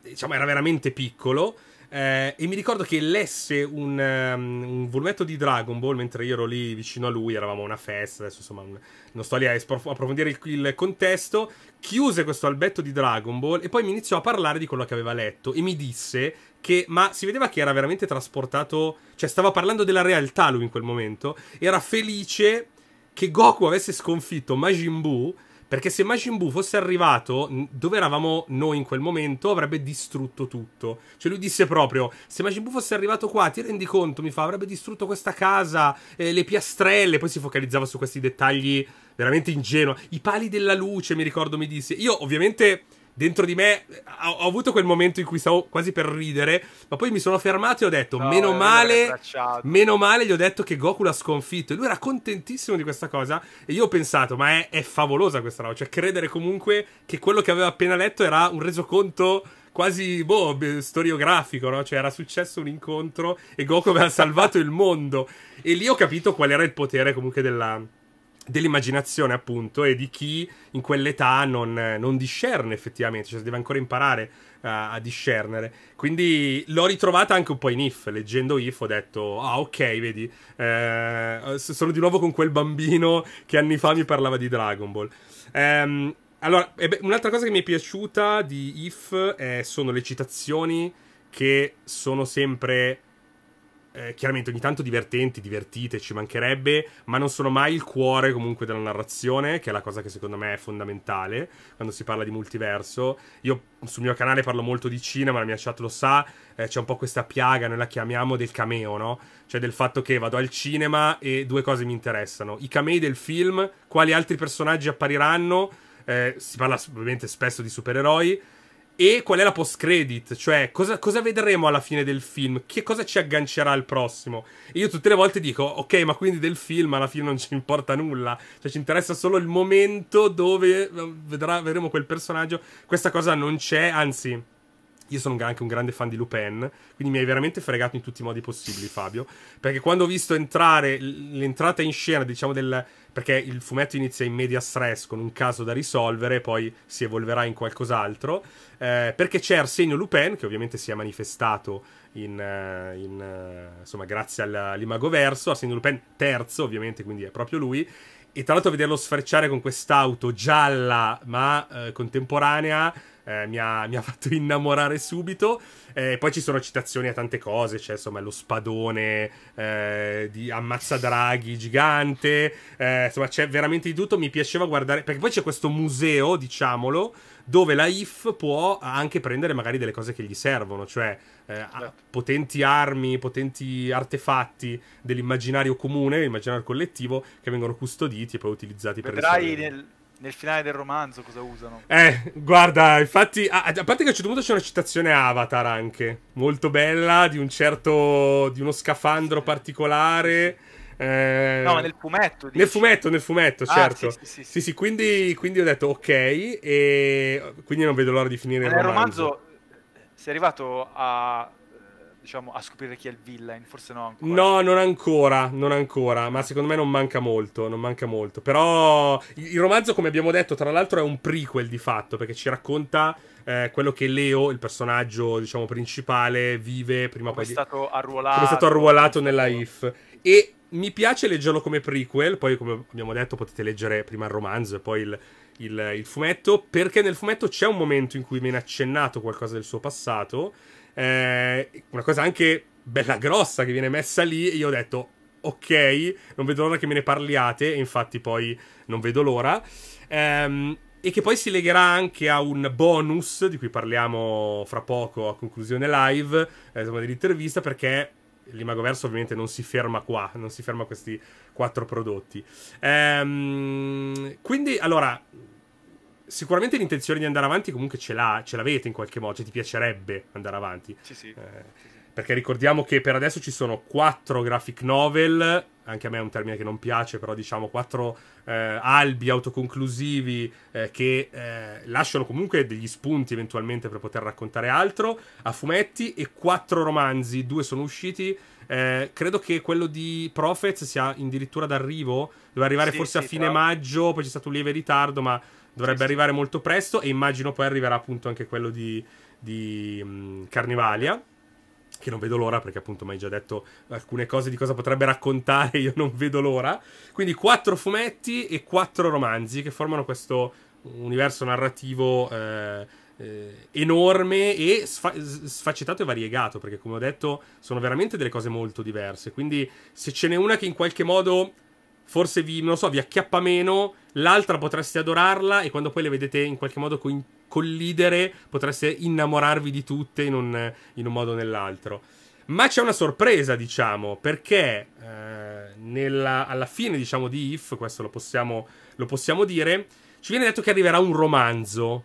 diciamo era veramente piccolo. Eh, e mi ricordo che lesse un, um, un volumetto di Dragon Ball mentre io ero lì vicino a lui, eravamo a una festa, adesso insomma un, non sto lì a approfondire il, il contesto, chiuse questo albetto di Dragon Ball e poi mi iniziò a parlare di quello che aveva letto e mi disse che, ma si vedeva che era veramente trasportato, cioè stava parlando della realtà lui in quel momento, era felice che Goku avesse sconfitto Majin Buu, perché se Majin Buu fosse arrivato dove eravamo noi in quel momento avrebbe distrutto tutto. Cioè lui disse proprio, se Majin Buu fosse arrivato qua, ti rendi conto, mi fa, avrebbe distrutto questa casa, eh, le piastrelle. Poi si focalizzava su questi dettagli veramente ingenui. I pali della luce, mi ricordo, mi disse. Io ovviamente dentro di me ho, ho avuto quel momento in cui stavo quasi per ridere, ma poi mi sono fermato e ho detto, no, meno male, meno male gli ho detto che Goku l'ha sconfitto, e lui era contentissimo di questa cosa, e io ho pensato, ma è, è favolosa questa roba, cioè credere comunque che quello che avevo appena letto era un resoconto quasi, boh, storiografico, no? Cioè era successo un incontro e Goku aveva salvato il mondo, e lì ho capito qual era il potere comunque della... dell'immaginazione, appunto, e di chi in quell'età non, non discerne effettivamente, cioè deve ancora imparare a, a discernere. Quindi l'ho ritrovata anche un po' in If, leggendo If ho detto ah ok, vedi, eh, sono di nuovo con quel bambino che anni fa mi parlava di Dragon Ball. Ehm, allora, un'altra cosa che mi è piaciuta di If eh, sono le citazioni, che sono sempre... Eh, chiaramente ogni tanto divertenti, divertite, ci mancherebbe, ma non sono mai il cuore comunque della narrazione, che è la cosa che secondo me è fondamentale quando si parla di multiverso. Io sul mio canale parlo molto di cinema, la mia chat lo sa, eh, c'è un po' questa piaga, noi la chiamiamo del cameo, no? Cioè del fatto che vado al cinema e due cose mi interessano: i camei del film, quali altri personaggi appariranno, eh, si parla ovviamente spesso di supereroi, e qual è la post-credit, cioè cosa, cosa vedremo alla fine del film, che cosa ci aggancerà al prossimo. E io tutte le volte dico, ok, ma quindi del film alla fine non ci importa nulla, cioè ci interessa solo il momento dove vedrà, vedremo quel personaggio. Questa cosa non c'è, anzi... Io sono anche un grande fan di Lupin, quindi mi hai veramente fregato in tutti i modi possibili, Fabio, perché quando ho visto entrare l'entrata in scena, diciamo, del... perché il fumetto inizia in media stress con un caso da risolvere, poi si evolverà in qualcos'altro, eh, perché c'è Arsenio Lupin, che ovviamente si è manifestato in, in insomma, grazie all'Imagoverso, Arsenio Lupin terzo, ovviamente, quindi è proprio lui. E tra l'altro vederlo sfrecciare con quest'auto gialla ma eh, contemporanea eh, mi, ha, mi ha fatto innamorare subito. Eh, poi ci sono citazioni a tante cose, cioè insomma lo spadone eh, di Ammazzadraghi gigante, eh, insomma c'è veramente di tutto. Mi piaceva guardare, perché poi c'è questo museo, diciamolo, dove la If può anche prendere magari delle cose che gli servono, cioè eh, potenti armi, potenti artefatti dell'immaginario comune, dell'immaginario collettivo, che vengono custoditi e poi utilizzati. Vedrai per le nel, nel finale del romanzo cosa usano. Eh, guarda, infatti, a, a parte che a un certo punto c'è una citazione Avatar anche, molto bella, di un certo, di uno scafandro sì. particolare... Eh, no, ma nel fumetto dici. Nel fumetto, nel fumetto, ah, certo. Sì, sì, sì, sì. sì, sì quindi, quindi ho detto ok, e quindi non vedo l'ora di finire il romanzo. romanzo. Sei arrivato a, diciamo, a scoprire chi è il villain? Forse no ancora. No, non ancora, non ancora, ma secondo me non manca molto, non manca molto. Però il romanzo, come abbiamo detto, tra l'altro è un prequel di fatto, perché ci racconta... Eh, quello che Leo, il personaggio diciamo principale, vive prima o poi. È stato arruolato, come è stato arruolato nella If. E mi piace leggerlo come prequel. Poi, come abbiamo detto, potete leggere prima il romanzo e poi il, il, il fumetto, perché nel fumetto c'è un momento in cui viene accennato qualcosa del suo passato, eh, una cosa anche bella grossa che viene messa lì, e io ho detto ok, non vedo l'ora che me ne parliate, e infatti poi non vedo l'ora. ehm E che poi si legherà anche a un bonus, di cui parliamo fra poco a conclusione live, eh, insomma, dell'intervista, perché l'Imagoverso ovviamente non si ferma qua, non si ferma a questi quattro prodotti. Ehm, quindi, allora, sicuramente l'intenzione di andare avanti comunque ce l'ha, ce l'avete in qualche modo, cioè ti piacerebbe andare avanti. Sì, sì. Eh, sì, sì. Perché ricordiamo che per adesso ci sono quattro graphic novel, anche a me è un termine che non piace, però diciamo quattro eh, albi autoconclusivi eh, che eh, lasciano comunque degli spunti eventualmente per poter raccontare altro, a fumetti, e quattro romanzi, due sono usciti. Eh, credo che quello di Prophets sia addirittura d'arrivo, doveva arrivare sì, forse sì, a fine però... maggio, poi c'è stato un lieve ritardo, ma dovrebbe sì, arrivare sì. molto presto, e immagino poi arriverà appunto anche quello di, di mh, Carnivalia, che non vedo l'ora, perché appunto mi hai già detto alcune cose di cosa potrebbe raccontare, io non vedo l'ora. Quindi quattro fumetti e quattro romanzi che formano questo universo narrativo eh, eh, enorme e sfa sfaccettato e variegato, perché come ho detto sono veramente delle cose molto diverse. Quindi se ce n'è una che in qualche modo forse vi, non so, vi acchiappa meno, l'altra potreste adorarla, e quando poi le vedete in qualche modo coincidere, collidere, potreste innamorarvi di tutte in un, in un modo o nell'altro. Ma c'è una sorpresa, diciamo, perché eh, nella, alla fine, diciamo, di If, questo lo possiamo, lo possiamo dire, ci viene detto che arriverà un romanzo.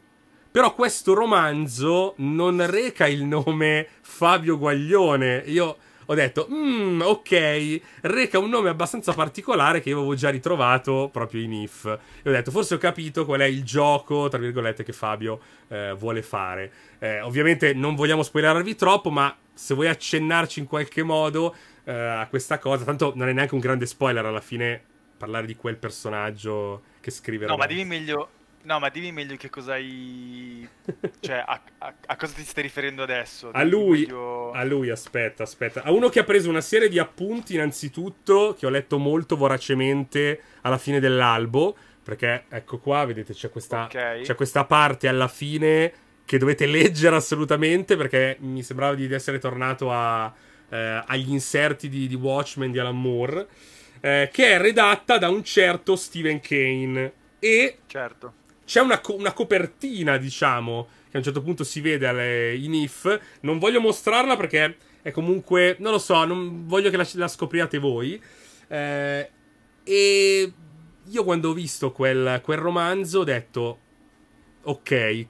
Però questo romanzo non reca il nome Fabio Guaglione. Io ho detto, mm, ok, reca un nome abbastanza particolare che io avevo già ritrovato proprio in If. E ho detto, forse ho capito qual è il gioco, tra virgolette, che Fabio eh, vuole fare. Eh, ovviamente non vogliamo spoilerarvi troppo, ma se vuoi accennarci in qualche modo eh, a questa cosa, tanto non è neanche un grande spoiler alla fine... parlare di quel personaggio che scrive. No, ma dimmi meglio, no, ma dimmi meglio che cosa hai... cioè, a, a, a cosa ti stai riferendo adesso? A lui, meglio... a lui, aspetta, aspetta. A uno che ha preso una serie di appunti, innanzitutto, che ho letto molto voracemente alla fine dell'albo, perché, ecco qua, vedete, c'è questa, okay. c'è questa parte alla fine che dovete leggere assolutamente, perché mi sembrava di essere tornato a... Eh, agli inserti di, di Watchmen di Alan Moore, eh, che è redatta da un certo Stephen Kane, e certo. c'è una, co una copertina, diciamo, che a un certo punto si vede alle, in I F. Non voglio mostrarla perché è comunque, non lo so, non voglio che la, la scopriate voi, eh, e io quando ho visto quel, quel romanzo ho detto ok,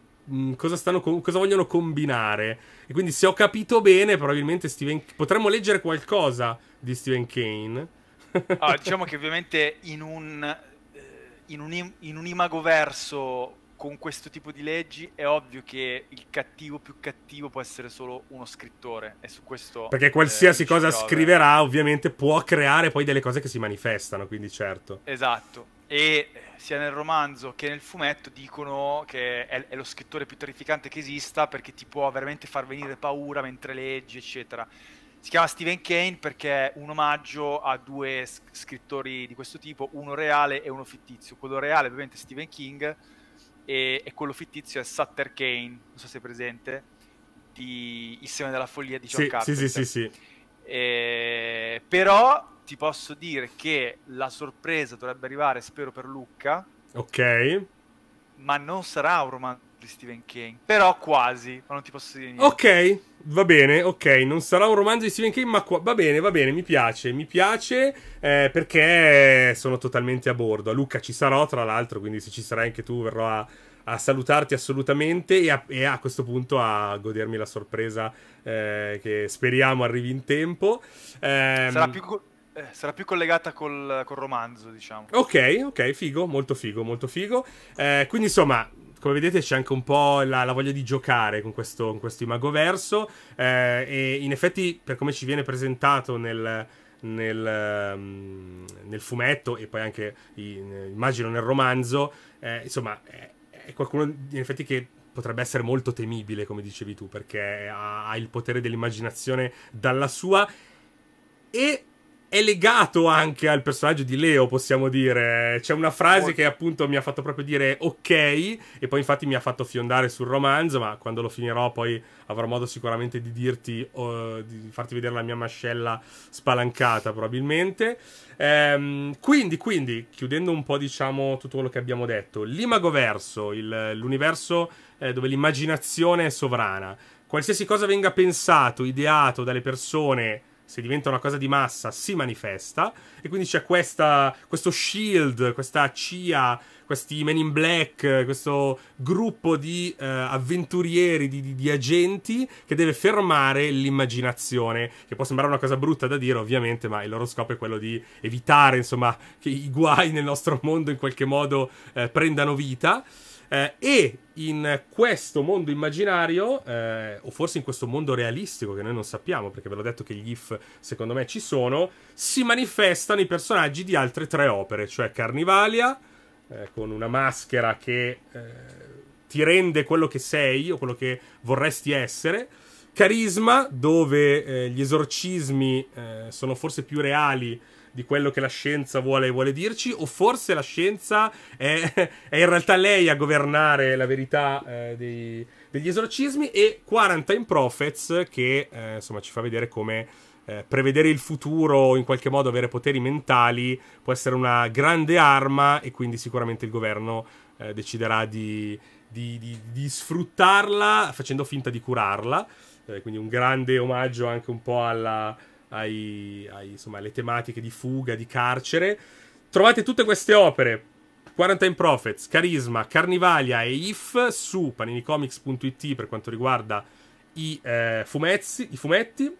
cosa, stanno, cosa vogliono combinare? E quindi, se ho capito bene, probabilmente Stephen... potremmo leggere qualcosa di Stephen Kane. Ah, diciamo che ovviamente in un, in un, in un imagoverso con questo tipo di leggi è ovvio che il cattivo più cattivo può essere solo uno scrittore, e su questo... perché qualsiasi eh, cosa scriverà ovviamente può creare poi delle cose che si manifestano, quindi certo. Esatto. E sia nel romanzo che nel fumetto dicono che è, è lo scrittore più terrificante che esista, perché ti può veramente far venire paura mentre leggi, eccetera. Si chiama Stephen Kane perché è un omaggio a due scrittori di questo tipo, uno reale e uno fittizio. Quello reale ovviamente è Stephen King, e, e quello fittizio è Sutter Kane, non so se è presente, di Il seme della follia di John sì, Carpenter. Sì, sì, sì, sì. E, però... ti posso dire che la sorpresa dovrebbe arrivare, spero, per Lucca. Ok. Ma non sarà un romanzo di Stephen King. Però quasi, ma non ti posso dire niente. Ok, va bene, ok. Non sarà un romanzo di Stephen King, ma qua... va bene, va bene, mi piace, mi piace, eh, perché sono totalmente a bordo. A Lucca ci sarò, tra l'altro, quindi se ci sarai anche tu verrò a... a salutarti assolutamente, e a, e a questo punto a godermi la sorpresa, eh, che speriamo arrivi in tempo. Eh, sarà più... sarà più collegata col, col romanzo, diciamo. Ok, ok, figo, molto figo, molto figo. Eh, quindi, insomma, come vedete c'è anche un po' la, la voglia di giocare con questo, con questo imagoverso, eh, e in effetti, per come ci viene presentato nel, nel, um, nel fumetto, e poi anche, in, immagino, nel romanzo, eh, insomma, è, è qualcuno, in effetti, che... potrebbe essere molto temibile, come dicevi tu, perché ha, ha il potere dell'immaginazione dalla sua, e... è legato anche al personaggio di Leo, possiamo dire. C'è una frase che appunto mi ha fatto proprio dire ok, e poi infatti mi ha fatto fiondare sul romanzo, ma quando lo finirò poi avrò modo sicuramente di dirti, uh, di farti vedere la mia mascella spalancata probabilmente. Ehm, quindi, quindi, chiudendo un po', diciamo, tutto quello che abbiamo detto, l'imagoverso, l'universo eh, dove l'immaginazione è sovrana, qualsiasi cosa venga pensato, ideato dalle persone, se diventa una cosa di massa, si manifesta, e quindi c'è questa, questo Shield, questa C I A, questi Men in Black, questo gruppo di eh, avventurieri, di, di, di agenti, che deve fermare l'immaginazione, che può sembrare una cosa brutta da dire ovviamente, ma il loro scopo è quello di evitare, insomma, che i guai nel nostro mondo in qualche modo eh, prendano vita. Eh, e in questo mondo immaginario, eh, o forse in questo mondo realistico che noi non sappiamo, perché ve l'ho detto che gli I F secondo me ci sono, si manifestano i personaggi di altre tre opere, cioè Carnivalia, eh, con una maschera che eh, ti rende quello che sei o quello che vorresti essere, Carisma, dove eh, gli esorcismi eh, sono forse più reali di quello che la scienza vuole, vuole dirci, o forse la scienza è, è in realtà lei a governare la verità eh, dei, degli esorcismi, e Quarantine Prophets, che eh, insomma ci fa vedere come eh, prevedere il futuro, o in qualche modo avere poteri mentali, può essere una grande arma, e quindi sicuramente il governo eh, deciderà di, di, di, di sfruttarla facendo finta di curarla, eh, quindi un grande omaggio anche un po' alla... Ai, ai, insomma, alle tematiche di fuga, di carcere. Trovate tutte queste opere, Quarantine Prophets, Carisma, Carnivalia e I F, su panini comics punto it per quanto riguarda i, eh, fumezzi, i fumetti.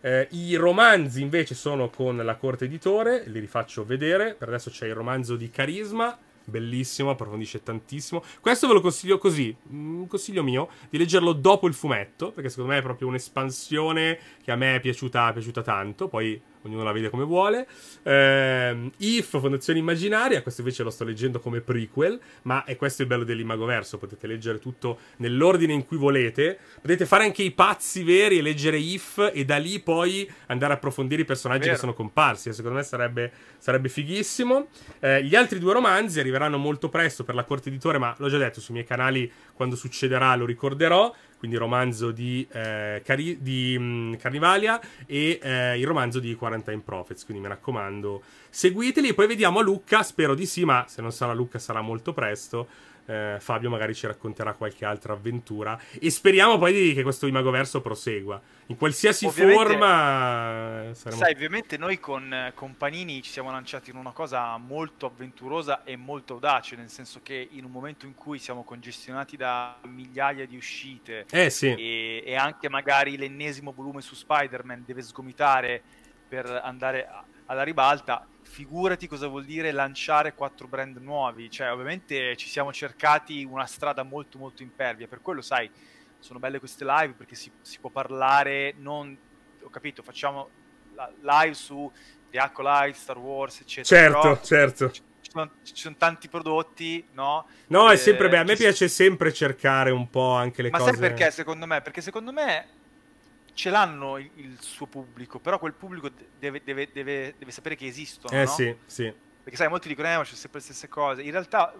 Eh, i romanzi invece sono con la Corte Editore, li rifaccio vedere. Per adesso c'è il romanzo di Carisma, bellissimo, approfondisce tantissimo. Questo ve lo consiglio, così, un consiglio mio, di leggerlo dopo il fumetto, perché secondo me è proprio un'espansione che a me è piaciuta, è piaciuta tanto. Poi ognuno la vede come vuole. Eh, If, Fondazione Immaginaria, questo invece lo sto leggendo come prequel, ma è questo il bello dell'Imagoverso, potete leggere tutto nell'ordine in cui volete, potete fare anche i pazzi veri e leggere If e da lì poi andare a approfondire i personaggi Vero. che sono comparsi, secondo me sarebbe, sarebbe fighissimo. Eh, gli altri due romanzi arriveranno molto presto per la Corte Editore, ma l'ho già detto sui miei canali, quando succederà lo ricorderò, quindi il romanzo di, eh, Cari- di mh, Carnivalia e eh, il romanzo di Quarantine Prophets, quindi mi raccomando seguiteli. E poi vediamo a Lucca, spero di sì, ma se non sarà Lucca sarà molto presto. Eh, Fabio magari ci racconterà qualche altra avventura e speriamo poi di, che questo Imagoverso prosegua in qualsiasi ovviamente, forma saremo... Sai, ovviamente noi con, con Panini ci siamo lanciati in una cosa molto avventurosa e molto audace, nel senso che in un momento in cui siamo congestionati da migliaia di uscite eh, sì. e, e anche magari l'ennesimo volume su Spider-Man deve sgomitare per andare a, alla ribalta, figurati cosa vuol dire lanciare quattro brand nuovi, cioè ovviamente ci siamo cercati una strada molto molto impervia, per quello sai, sono belle queste live perché si, si può parlare, non ho capito, facciamo la live su Diaco Live, Star Wars eccetera, certo, però, certo. Ci, ci, sono, ci sono tanti prodotti, no? No, eh, è sempre beh, a me piace sempre cercare un po' anche le ma cose. Ma sai perché secondo me? Perché secondo me ce l'hanno il, il suo pubblico, però quel pubblico deve, deve, deve, deve sapere che esistono, eh, no? Sì, sì. Perché sai, molti dicono, eh, ma c'è sempre le stesse cose. In realtà,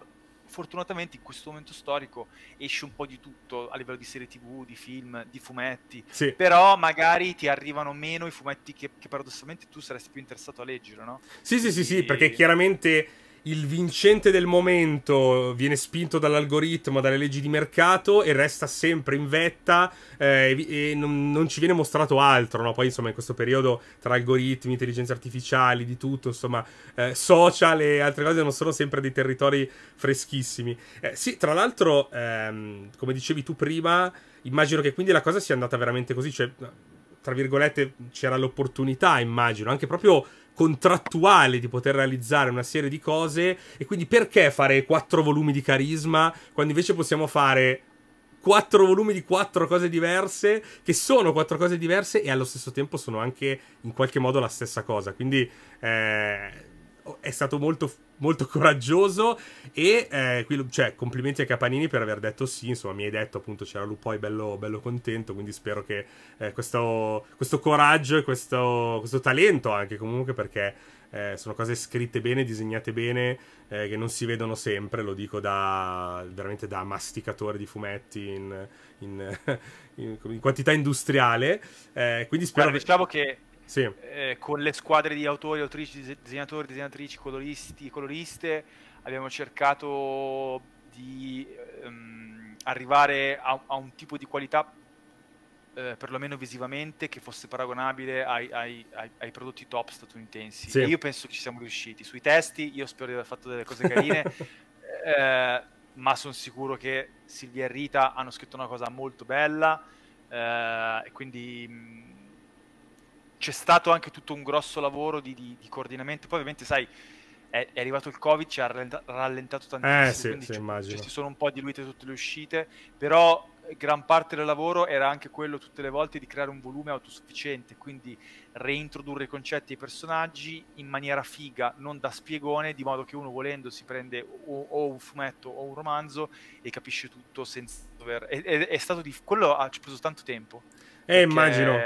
fortunatamente, in questo momento storico esce un po' di tutto, a livello di serie tv, di film, di fumetti. Sì. Però magari ti arrivano meno i fumetti che, che paradossalmente tu saresti più interessato a leggere, no? Sì, sì, sì, e... sì, perché chiaramente... il vincente del momento viene spinto dall'algoritmo, dalle leggi di mercato e resta sempre in vetta eh, e non, non ci viene mostrato altro, no? Poi insomma in questo periodo tra algoritmi, intelligenze artificiali, di tutto insomma, eh, social e altre cose non sono sempre dei territori freschissimi. Eh, sì, tra l'altro ehm, come dicevi tu prima, immagino che quindi la cosa sia andata veramente così, cioè tra virgolette c'era l'opportunità, immagino, anche proprio contrattuale di poter realizzare una serie di cose, e quindi perché fare quattro volumi di Carisma quando invece possiamo fare quattro volumi di quattro cose diverse, che sono quattro cose diverse e allo stesso tempo sono anche in qualche modo la stessa cosa, quindi eh, è stato molto, molto coraggioso e eh, qui, cioè, complimenti a Capanini per aver detto sì, insomma mi hai detto appunto c'era lui poi bello, bello contento, quindi spero che eh, questo, questo coraggio e questo, questo talento anche comunque, perché eh, sono cose scritte bene, disegnate bene, eh, che non si vedono sempre, lo dico da veramente da masticatore di fumetti in, in, in, in quantità industriale, eh, quindi spero. Guarda, diciamo che Sì. Eh, con le squadre di autori, autrici, disegnatori, disegnatrici, coloristi, coloriste abbiamo cercato di ehm, arrivare a, a un tipo di qualità eh, perlomeno visivamente che fosse paragonabile ai, ai, ai, ai prodotti top statunitensi, sì. E io penso che ci siamo riusciti sui testi, io spero di aver fatto delle cose carine eh, ma sono sicuro che Silvia e Rita hanno scritto una cosa molto bella eh, e quindi c'è stato anche tutto un grosso lavoro di, di, di coordinamento. Poi ovviamente sai, è, è arrivato il Covid, ci ha rallentato tantissimo, eh, sì, quindi sì, immagino. Ci sono un po' diluite tutte le uscite, però gran parte del lavoro era anche quello tutte le volte di creare un volume autosufficiente, quindi reintrodurre i concetti e i personaggi in maniera figa, non da spiegone, di modo che uno volendo si prende o, o un fumetto o un romanzo e capisce tutto senza dover... È, è, è stato di... quello ha, ci ha preso tanto tempo. Eh, perché... immagino.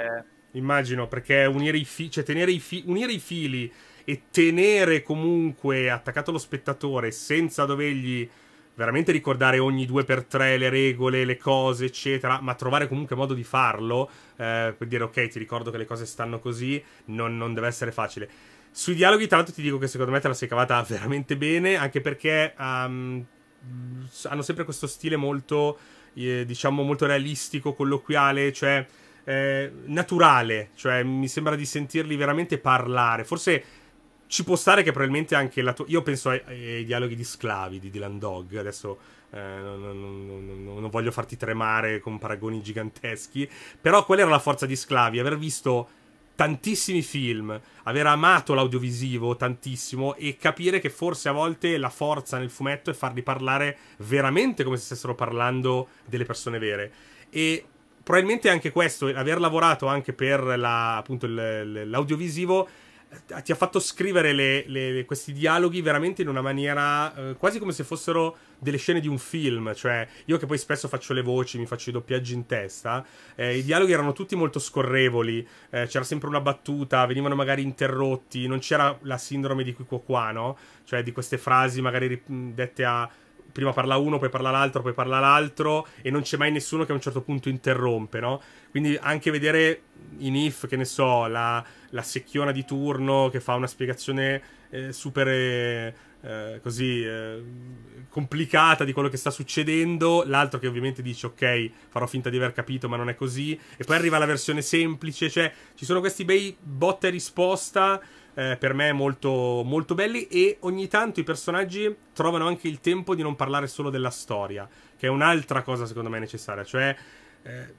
Immagino, perché unire i, fi cioè tenere i fi unire i fili e tenere comunque attaccato lo spettatore senza dovergli veramente ricordare ogni due per tre le regole, le cose, eccetera, ma trovare comunque modo di farlo, eh, per dire ok, ti ricordo che le cose stanno così, non, non deve essere facile. Sui dialoghi, tra l'altro, ti dico che secondo me te la sei cavata veramente bene, anche perché um, hanno sempre questo stile molto, eh, diciamo, molto realistico, colloquiale, cioè... Eh, naturale, cioè mi sembra di sentirli veramente parlare. Forse ci può stare che probabilmente anche la tua... Io penso ai, ai dialoghi di Sclavi di Dylan Dog, adesso eh, non, non, non, non voglio farti tremare con paragoni giganteschi, però qual era la forza di Sclavi? Aver visto tantissimi film, aver amato l'audiovisivo tantissimo e capire che forse a volte la forza nel fumetto è farli parlare veramente come se stessero parlando delle persone vere. E probabilmente anche questo, aver lavorato anche per l'audiovisivo, la, ti ha fatto scrivere le, le, questi dialoghi veramente in una maniera eh, quasi come se fossero delle scene di un film. Cioè, io che poi spesso faccio le voci, mi faccio i doppiaggi in testa, eh, i dialoghi erano tutti molto scorrevoli, eh, c'era sempre una battuta, venivano magari interrotti, non c'era la sindrome di qui qua qua, no? Cioè di queste frasi magari dette a... prima parla uno, poi parla l'altro, poi parla l'altro, e non c'è mai nessuno che a un certo punto interrompe, no? Quindi anche vedere in If, che ne so, la, la secchiona di turno che fa una spiegazione eh, super eh, così eh, complicata di quello che sta succedendo, l'altro che ovviamente dice ok, farò finta di aver capito ma non è così, e poi arriva la versione semplice. Cioè ci sono questi bei botta e risposta Eh, per me molto, molto belli, e ogni tanto i personaggi trovano anche il tempo di non parlare solo della storia, che è un'altra cosa secondo me necessaria. Cioè eh,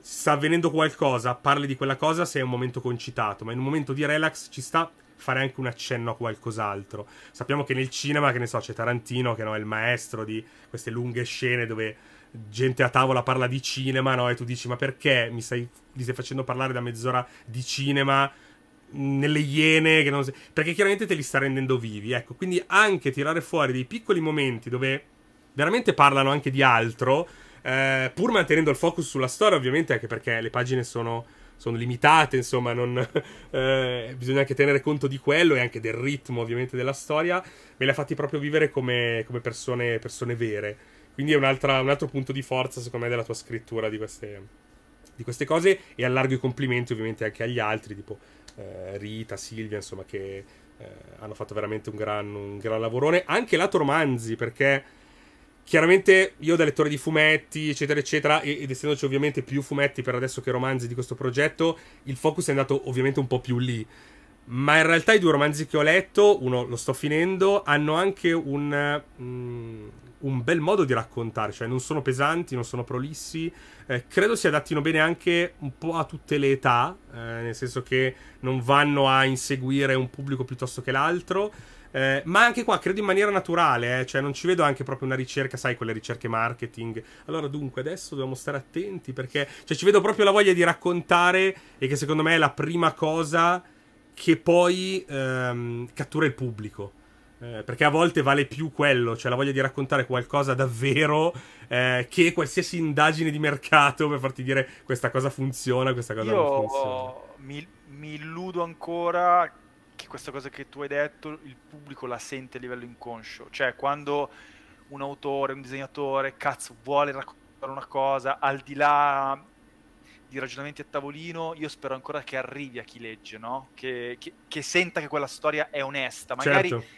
sta avvenendo qualcosa, parli di quella cosa se è un momento concitato, ma in un momento di relax ci sta fare anche un accenno a qualcos'altro. Sappiamo che nel cinema, che ne so, c'è Tarantino che no, è il maestro di queste lunghe scene dove gente a tavola parla di cinema, no? E tu dici ma perché mi stai, mi stai facendo parlare da mezz'ora di cinema nelle Iene, che non si... perché chiaramente te li sta rendendo vivi, ecco. Quindi anche tirare fuori dei piccoli momenti dove veramente parlano anche di altro, eh, pur mantenendo il focus sulla storia ovviamente, anche perché le pagine sono, sono limitate, insomma non, eh, bisogna anche tenere conto di quello e anche del ritmo ovviamente della storia. Me li ha fatti proprio vivere come, come persone, persone vere, quindi è un altro punto di forza secondo me della tua scrittura di queste, di queste cose. E allargo i complimenti ovviamente anche agli altri, tipo Rita, Silvia, insomma, che eh, hanno fatto veramente un gran, un gran lavorone. Anche lato romanzi, perché chiaramente io da lettore di fumetti, eccetera, eccetera, ed essendoci ovviamente più fumetti per adesso che romanzi di questo progetto, il focus è andato ovviamente un po' più lì. Ma in realtà i due romanzi che ho letto, uno lo sto finendo, hanno anche un... Mm, un bel modo di raccontare, cioè non sono pesanti, non sono prolissi, eh, credo si adattino bene anche un po' a tutte le età, eh, nel senso che non vanno a inseguire un pubblico piuttosto che l'altro, eh, ma anche qua credo in maniera naturale, eh, cioè non ci vedo anche proprio una ricerca, sai, quelle ricerche marketing, allora dunque adesso dobbiamo stare attenti perché, cioè ci vedo proprio la voglia di raccontare, e che secondo me è la prima cosa che poi ehm, cattura il pubblico. Eh, perché a volte vale più quello, cioè la voglia di raccontare qualcosa davvero eh, che qualsiasi indagine di mercato per farti dire questa cosa funziona, questa cosa io non funziona. Mi, mi illudo ancora che questa cosa che tu hai detto il pubblico la sente a livello inconscio, cioè quando un autore, un disegnatore, cazzo, vuole raccontare una cosa al di là di ragionamenti a tavolino, io spero ancora che arrivi a chi legge, no? Che, che, che senta che quella storia è onesta, magari certo.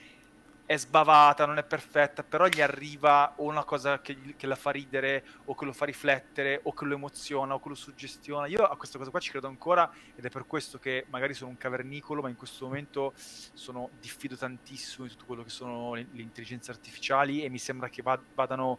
È sbavata, non è perfetta, però gli arriva o una cosa che, che la fa ridere, o che lo fa riflettere, o che lo emoziona, o che lo suggestiona. Io a questa cosa qua ci credo ancora, ed è per questo che magari sono un cavernicolo, ma in questo momento sono diffido tantissimo di tutto quello che sono le, le intelligenze artificiali, e mi sembra che va, vadano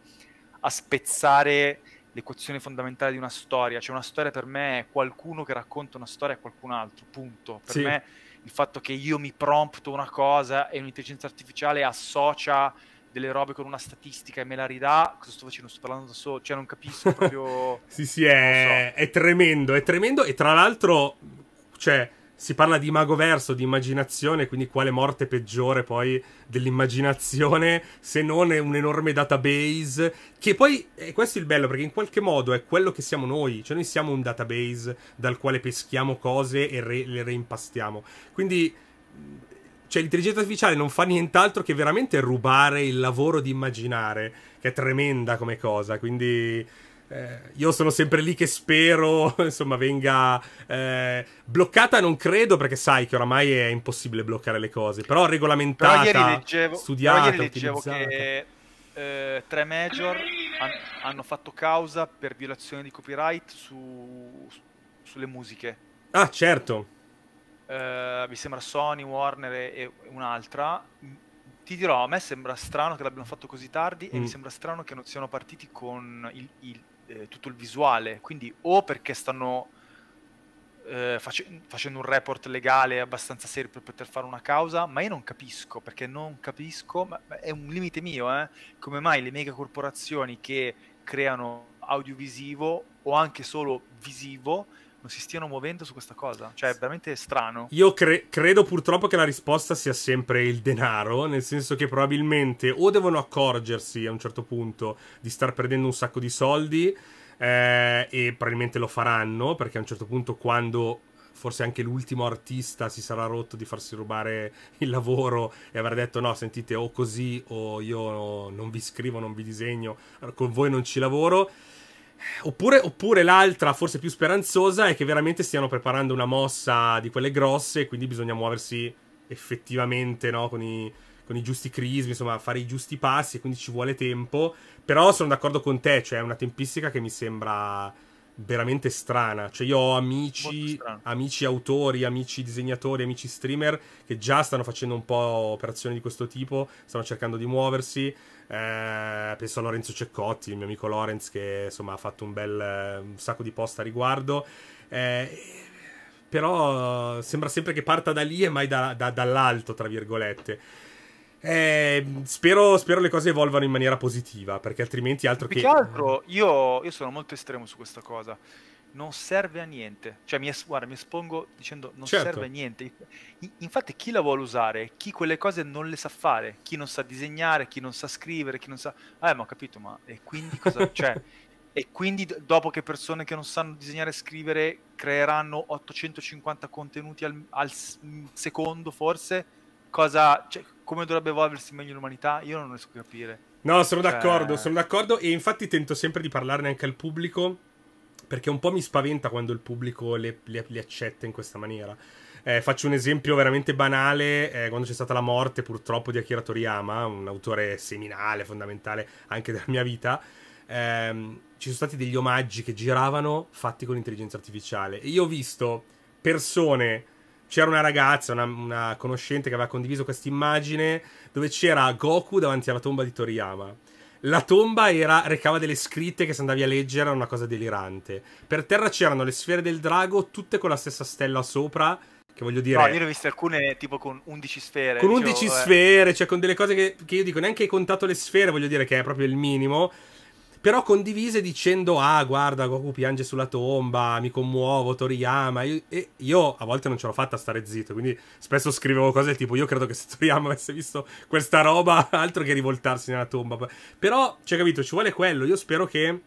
a spezzare l'equazione fondamentale di una storia. Cioè una storia per me è qualcuno che racconta una storia a qualcun altro, punto. Per sì. me... il fatto che io mi prompto una cosa e un'intelligenza artificiale associa delle robe con una statistica e me la ridà, cosa sto facendo? Sto parlando da solo, cioè non capisco proprio... sì, sì, è, so. è tremendo, è tremendo, e tra l'altro, cioè, si parla di imagoverso, di immaginazione, quindi quale morte peggiore poi dell'immaginazione se non è un enorme database, che poi, e questo è il bello, perché in qualche modo è quello che siamo noi, cioè noi siamo un database dal quale peschiamo cose e re, le reimpastiamo, quindi cioè, l'intelligenza artificiale non fa nient'altro che veramente rubare il lavoro di immaginare, che è tremenda come cosa, quindi... Eh, io sono sempre lì che spero, insomma, venga eh, bloccata, non credo, perché sai che oramai è impossibile bloccare le cose, però regolamentata, però ieri leggevo, studiata, però ieri leggevo che eh, tre major han, hanno fatto causa per violazione di copyright su, su, sulle musiche. Ah, certo. Eh, mi sembra Sony, Warner e, e un'altra. Ti dirò, a me sembra strano che l'abbiano fatto così tardi, mm. e mi sembra strano che non siano partiti con il... il tutto il visuale, quindi o perché stanno eh, face facendo un report legale abbastanza serio per poter fare una causa, ma io non capisco, perché non capisco, ma è un limite mio, eh, come mai le mega corporazioni che creano audiovisivo o anche solo visivo non si stiano muovendo su questa cosa, cioè è veramente strano. Io cre credo purtroppo che la risposta sia sempre il denaro, nel senso che probabilmente o devono accorgersi a un certo punto di star perdendo un sacco di soldi, eh, e probabilmente lo faranno, perché a un certo punto, quando forse anche l'ultimo artista si sarà rotto di farsi rubare il lavoro e avrà detto no, sentite, o così o io non vi scrivo, non vi disegno, con voi non ci lavoro. Oppure, oppure l'altra, forse più speranzosa, è che veramente stiano preparando una mossa di quelle grosse, quindi bisogna muoversi effettivamente, no? Con i, con i giusti crismi, insomma, fare i giusti passi, e quindi ci vuole tempo. Però sono d'accordo con te, cioè è una tempistica che mi sembra veramente strana. Cioè io ho amici, amici autori, amici disegnatori, amici streamer che già stanno facendo un po' operazioni di questo tipo, stanno cercando di muoversi. Eh, penso a Lorenzo Ceccotti, il mio amico Lorenz, che insomma ha fatto un bel un sacco di post a riguardo, eh, però sembra sempre che parta da lì e mai da, da, dall'alto, tra virgolette. Eh, spero, spero le cose evolvano in maniera positiva, perché altrimenti altro che... Più che altro io, io sono molto estremo su questa cosa. Non serve a niente. Cioè mi, es guarda, mi espongo dicendo non certo. serve a niente. Infatti chi la vuole usare? Chi quelle cose non le sa fare? Chi non sa disegnare? Chi non sa scrivere? Chi non sa... Ah, ma ho capito, ma... E quindi cosa... cioè, e quindi dopo che persone che non sanno disegnare e scrivere creeranno ottocentocinquanta contenuti al, al secondo, forse... Cosa, cioè, come dovrebbe evolversi meglio l'umanità? Io non riesco a capire. No, sono cioè... d'accordo, sono d'accordo. E infatti tento sempre di parlarne anche al pubblico, perché un po' mi spaventa quando il pubblico le, le, le accetta in questa maniera. Eh, faccio un esempio veramente banale, eh, quando c'è stata la morte purtroppo di Akira Toriyama, un autore seminale, fondamentale anche della mia vita. Ehm, ci sono stati degli omaggi che giravano fatti con l'intelligenza artificiale, e io ho visto persone... C'era una ragazza, una, una conoscente, che aveva condiviso questa immagine dove c'era Goku davanti alla tomba di Toriyama. La tomba era, recava delle scritte che, se andavi a leggere, era una cosa delirante. Per terra c'erano le sfere del drago, tutte con la stessa stella sopra, che voglio dire... No, io ne ho viste alcune tipo con undici sfere. Con undici diciamo, sfere, eh. cioè con delle cose che, che io dico, neanche hai contato le sfere, voglio dire che è proprio il minimo... Però condivise dicendo, ah, guarda, Goku piange sulla tomba, mi commuovo, Toriyama. Io, e io a volte non ce l'ho fatta a stare zitto, quindi spesso scrivevo cose tipo, io credo che se Toriyama avesse visto questa roba, altro che rivoltarsi nella tomba. Però, cioè, capito, ci vuole quello. Io spero che,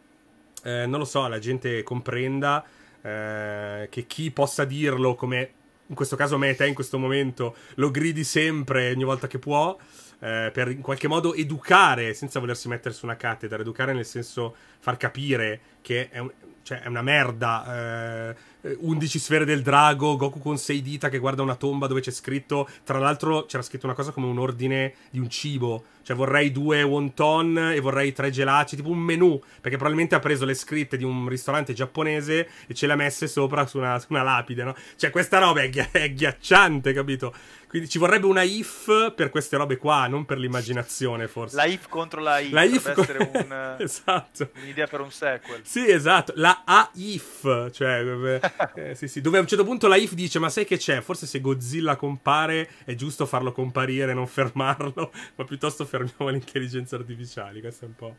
eh, non lo so, la gente comprenda, eh, che chi possa dirlo, come in questo caso me e te in questo momento, lo gridi sempre ogni volta che può, Eh, per in qualche modo educare, senza volersi mettere su una cattedra, educare nel senso far capire che è, un, cioè, è una merda, eh, undici sfere del drago, Goku con sei dita che guarda una tomba dove c'è scritto, tra l'altro c'era scritto una cosa come un ordine di un cibo, cioè vorrei due wonton e vorrei tre gelati, tipo un menù, perché probabilmente ha preso le scritte di un ristorante giapponese e ce le ha messe sopra su una, su una lapide, no? Cioè questa roba è, ghi è ghiacciante, capito? Quindi ci vorrebbe una if per queste robe qua, non per l'immaginazione, forse. La if contro la if, la if deve essere un, esatto. un'idea per un sequel. Sì, esatto. La a if, cioè, eh, sì, sì. Dove a un certo punto la if dice, ma sai che c'è? Forse se Godzilla compare è giusto farlo comparire, non fermarlo, ma piuttosto fermiamo l'intelligenza artificiale. Questo è un po'...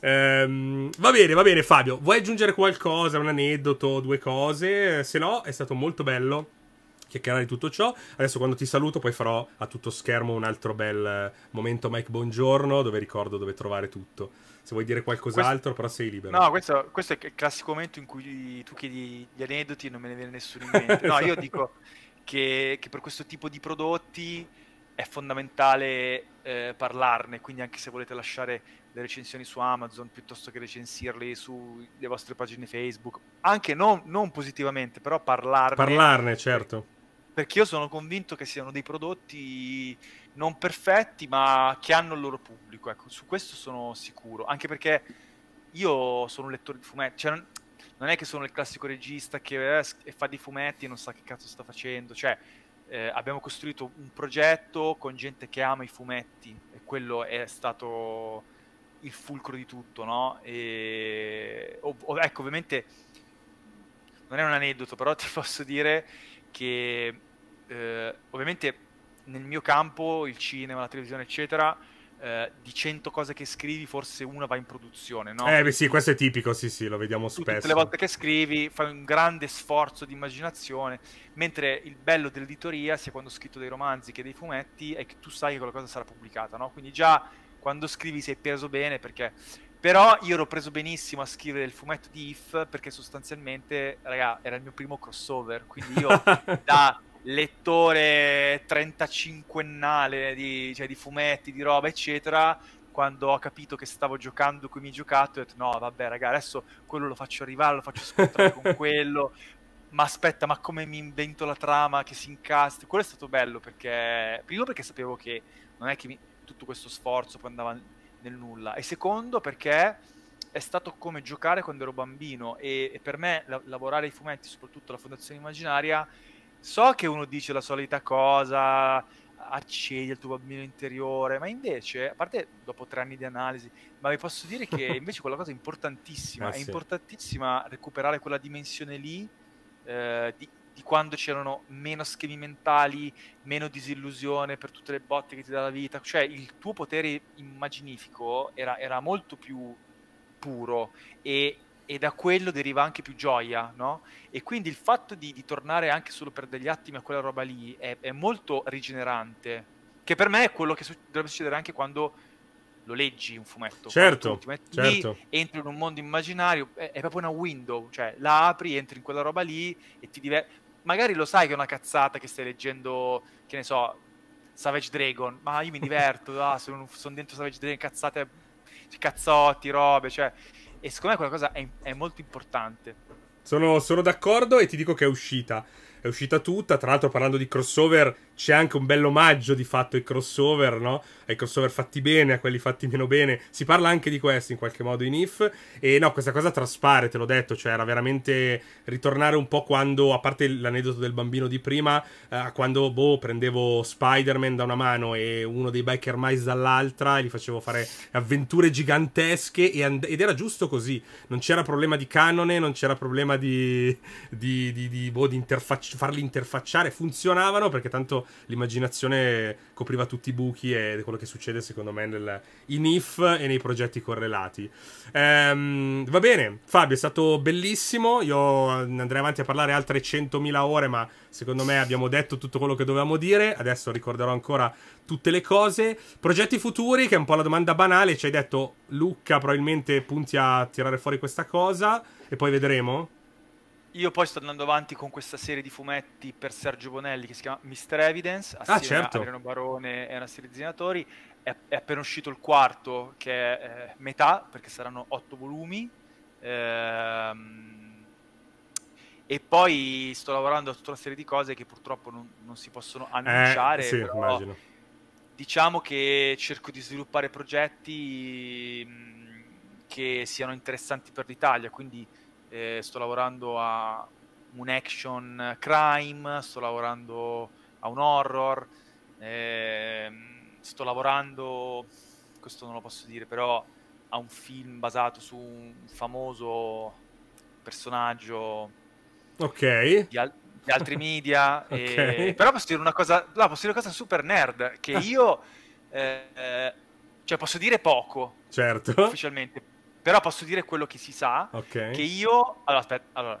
Ehm, va bene, va bene, Fabio. Vuoi aggiungere qualcosa, un aneddoto, due cose? Se no, è stato molto bello chiacchierare di tutto ciò. Adesso quando ti saluto poi farò a tutto schermo un altro bel momento Mike Buongiorno, dove ricordo dove trovare tutto, se vuoi dire qualcos'altro, questo... però sei libero. No, questo, questo è il classico momento in cui tu chiedi gli aneddoti e non me ne viene nessuno in mente. No, io dico che, che per questo tipo di prodotti è fondamentale eh, parlarne, quindi anche se volete lasciare le recensioni su Amazon piuttosto che recensirli sulle vostre pagine Facebook, anche non, non positivamente, però parlarne. Parlarne, certo. Perché io sono convinto che siano dei prodotti non perfetti, ma che hanno il loro pubblico. Ecco, su questo sono sicuro. Anche perché io sono un lettore di fumetti. Cioè, non, non è che sono il classico regista che eh, fa dei fumetti e non sa che cazzo sta facendo. Cioè, eh, abbiamo costruito un progetto con gente che ama i fumetti. E quello è stato il fulcro di tutto, no? E, ov ov ecco, ovviamente, non è un aneddoto, però ti posso dire che... Eh, ovviamente nel mio campo, il cinema, la televisione eccetera, eh, di cento cose che scrivi forse una va in produzione, no? Eh beh sì, questo è tipico, sì sì, lo vediamo tu, spesso. Tutte le volte che scrivi fai un grande sforzo di immaginazione, mentre il bello dell'editoria, sia quando ho scritto dei romanzi che dei fumetti, è che tu sai che quella cosa sarà pubblicata, no? Quindi già quando scrivi sei preso bene, perché... Però io ero preso benissimo a scrivere il fumetto di If, perché sostanzialmente, raga, era il mio primo crossover, quindi io da lettore trentacinquennale di, cioè, di fumetti, di roba, eccetera, quando ho capito che stavo giocando con i miei giocattoli, ho detto no, vabbè, raga, adesso quello lo faccio arrivare, lo faccio scontrare con quello, ma aspetta, ma come mi invento la trama che si incastri? Quello è stato bello, perché prima perché sapevo che non è che mi... tutto questo sforzo poi andava nel nulla, e secondo perché è stato come giocare quando ero bambino, e, e per me la, lavorare ai fumetti, soprattutto alla Fondazione Immaginaria, so che uno dice la solita cosa, accedi al tuo bambino interiore, ma invece, a parte dopo tre anni di analisi, ma vi posso dire che invece quella cosa è importantissima, ah, è sì. importantissima recuperare quella dimensione lì, eh, di, di quando c'erano meno schemi mentali, meno disillusione per tutte le botte che ti dà la vita, cioè il tuo potere immaginifico era, era molto più puro, e, e da quello deriva anche più gioia, no? E quindi il fatto di, di tornare anche solo per degli attimi a quella roba lì è, è molto rigenerante, che per me è quello che dovrebbe succedere anche quando lo leggi un fumetto. Certo, certo. Lì, entri in un mondo immaginario, è, è proprio una window, cioè la apri, entri in quella roba lì e ti diverti. Magari lo sai che è una cazzata, che stai leggendo, che ne so, Savage Dragon, ma io mi diverto, ah, sono, sono dentro Savage Dragon, cazzate, cazzotti, robe, cioè, e secondo me quella cosa è, è molto importante. Sono, sono d'accordo, e ti dico che è uscita, è uscita tutta, tra l'altro parlando di crossover c'è anche un bel omaggio di fatto ai crossover, no? Ai crossover fatti bene, a quelli fatti meno bene, si parla anche di questo in qualche modo in If, e no, questa cosa traspare, te l'ho detto, cioè era veramente ritornare un po' quando, a parte l'aneddoto del bambino di prima, eh, quando boh, prendevo Spider-Man da una mano e uno dei Biker Mice dall'altra e gli facevo fare avventure gigantesche, e ed era giusto così, non c'era problema di canone, non c'era problema di di, di, di, boh, di interfacciare, farli interfacciare, funzionavano perché tanto l'immaginazione copriva tutti i buchi, ed è quello che succede secondo me nel, in If e nei progetti correlati. Ehm, va bene, Fabio, è stato bellissimo, io andrei avanti a parlare altre centomila ore, ma secondo me abbiamo detto tutto quello che dovevamo dire, adesso ricorderò ancora tutte le cose. Progetti futuri, che è un po' la domanda banale, ci hai detto Luca probabilmente punti a tirare fuori questa cosa e poi vedremo. Io poi sto andando avanti con questa serie di fumetti per Sergio Bonelli che si chiama mister Evidence, assieme ah, certo. a Adriano Barone e una serie di disegnatori. È, è appena uscito il quarto, che è eh, metà, perché saranno otto volumi. Ehm, e poi sto lavorando a tutta una serie di cose che purtroppo non, non si possono annunciare. Eh, sì, però immagino. Diciamo che cerco di sviluppare progetti mh, che siano interessanti per l'Italia, quindi... Eh, sto lavorando a un action crime, sto lavorando a un horror, ehm, sto lavorando, questo non lo posso dire, però a un film basato su un famoso personaggio okay. di, al di altri media. Okay. E, però posso dire una cosa, no, posso dire una cosa super nerd, che io eh, cioè posso dire poco, certo, ufficialmente. Però posso dire quello che si sa, okay. che io... Allora, aspetta, allora,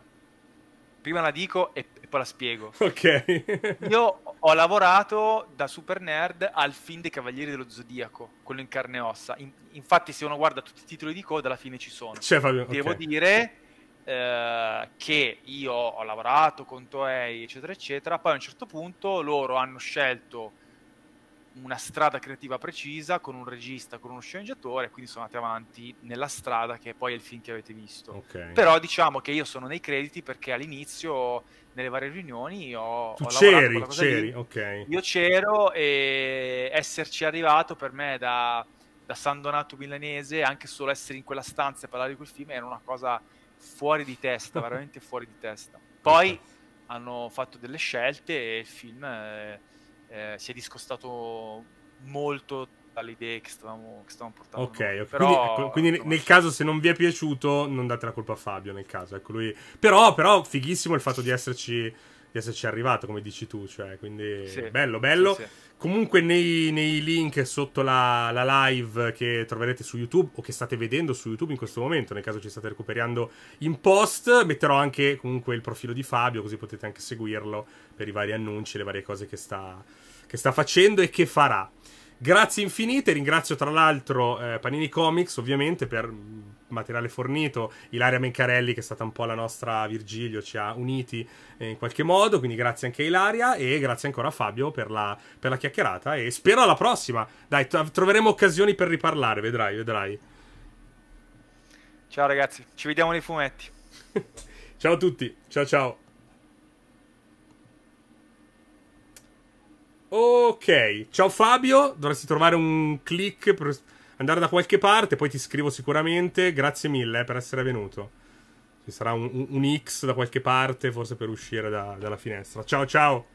prima la dico e, e poi la spiego. Ok. Io ho lavorato da super nerd al film dei Cavalieri dello Zodiaco, quello in carne e ossa. In, infatti, se uno guarda tutti i titoli di coda, alla fine ci sono. Cioè, Fabio, Devo okay. dire eh, che io ho lavorato con Toei, eccetera, eccetera. Poi a un certo punto loro hanno scelto una strada creativa precisa, con un regista, con uno sceneggiatore, quindi sono andati avanti nella strada che poi è il film che avete visto. Okay. Però diciamo che io sono nei crediti perché all'inizio, nelle varie riunioni, ho, tu ho c'eri, lavorato c'eri, ok. Io c'ero, e esserci arrivato per me da, da San Donato Milanese, anche solo essere in quella stanza e parlare di quel film era una cosa fuori di testa, veramente fuori di testa. Poi okay. hanno fatto delle scelte e il film... È, Eh, si è discostato molto dalle idee che stavamo, che stavamo portando. Ok, okay. Però, quindi, quindi nel conosco. caso, se non vi è piaciuto, non date la colpa a Fabio. Nel caso, ecco lui. Però, però, fighissimo il fatto di esserci di esserci arrivato, come dici tu, cioè, quindi sì, bello, bello. Sì, sì. Comunque nei, nei link sotto la, la live che troverete su YouTube o che state vedendo su YouTube in questo momento, nel caso ci state recuperando in post, metterò anche comunque il profilo di Fabio, così potete anche seguirlo per i vari annunci, le varie cose che sta, che sta facendo e che farà. Grazie infinite, ringrazio tra l'altro eh, Panini Comics ovviamente per materiale fornito, Ilaria Mencarelli che è stata un po' la nostra Virgilio, ci ha uniti eh, in qualche modo, quindi grazie anche a Ilaria e grazie ancora a Fabio per la, per la chiacchierata e spero alla prossima, dai, troveremo occasioni per riparlare, vedrai, vedrai. Ciao ragazzi, ci vediamo nei fumetti. Ciao a tutti, ciao ciao. Ok, ciao Fabio, dovresti trovare un click per andare da qualche parte, poi ti scrivo sicuramente, grazie mille per essere venuto, ci sarà un, un X da qualche parte forse per uscire da, dalla finestra, ciao ciao.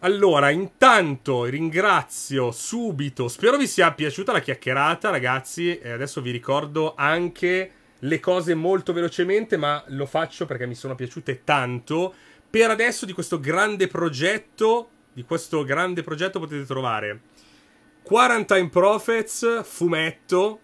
Allora, intanto ringrazio subito, spero vi sia piaciuta la chiacchierata ragazzi, e adesso vi ricordo anche le cose molto velocemente, ma lo faccio perché mi sono piaciute tanto. Per adesso di questo grande progetto, di questo grande progetto potete trovare Quarantine Prophets, fumetto,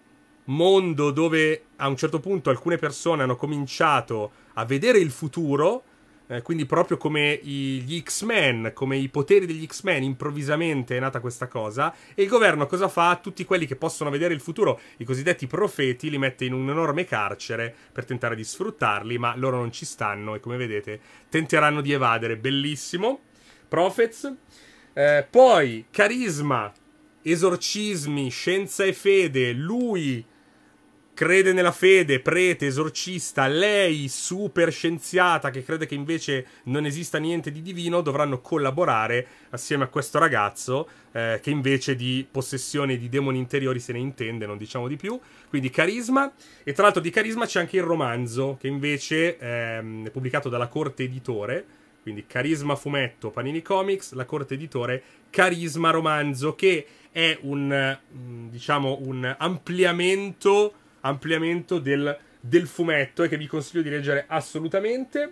mondo dove a un certo punto alcune persone hanno cominciato a vedere il futuro, eh, quindi proprio come gli X-Men, come i poteri degli X-Men, improvvisamente è nata questa cosa, e il governo cosa fa? Tutti quelli che possono vedere il futuro, i cosiddetti profeti, li mette in un enorme carcere per tentare di sfruttarli, ma loro non ci stanno e come vedete tenteranno di evadere, bellissimo, Prophets, eh, poi Carisma, esorcismi, scienza e fede, lui crede nella fede, prete, esorcista, lei super scienziata che crede che invece non esista niente di divino, dovranno collaborare assieme a questo ragazzo eh, che invece di possessione di demoni interiori se ne intende, non diciamo di più, quindi Carisma, e tra l'altro di Carisma c'è anche il romanzo che invece ehm, è pubblicato dalla Corte Editore, quindi Carisma fumetto Panini Comics, la Corte Editore Carisma romanzo, che è un, diciamo, un ampliamento ampliamento del, del fumetto e che vi consiglio di leggere assolutamente.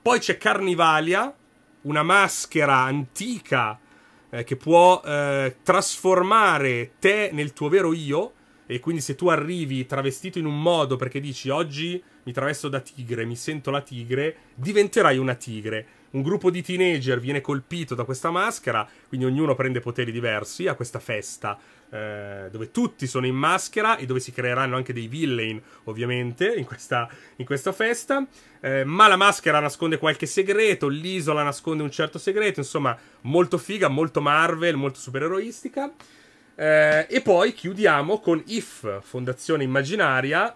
Poi c'è Carnivalia, una maschera antica eh, che può eh, trasformare te nel tuo vero io, e quindi se tu arrivi travestito in un modo perché dici oggi mi travesto da tigre, mi sento la tigre, diventerai una tigre. Un gruppo di teenager viene colpito da questa maschera, quindi ognuno prende poteri diversi a questa festa eh, dove tutti sono in maschera e dove si creeranno anche dei villain ovviamente in questa, in questa festa, eh, ma la maschera nasconde qualche segreto, l'isola nasconde un certo segreto, insomma molto figa, molto Marvel, molto supereroistica, eh, e poi chiudiamo con If, Fondazione Immaginaria,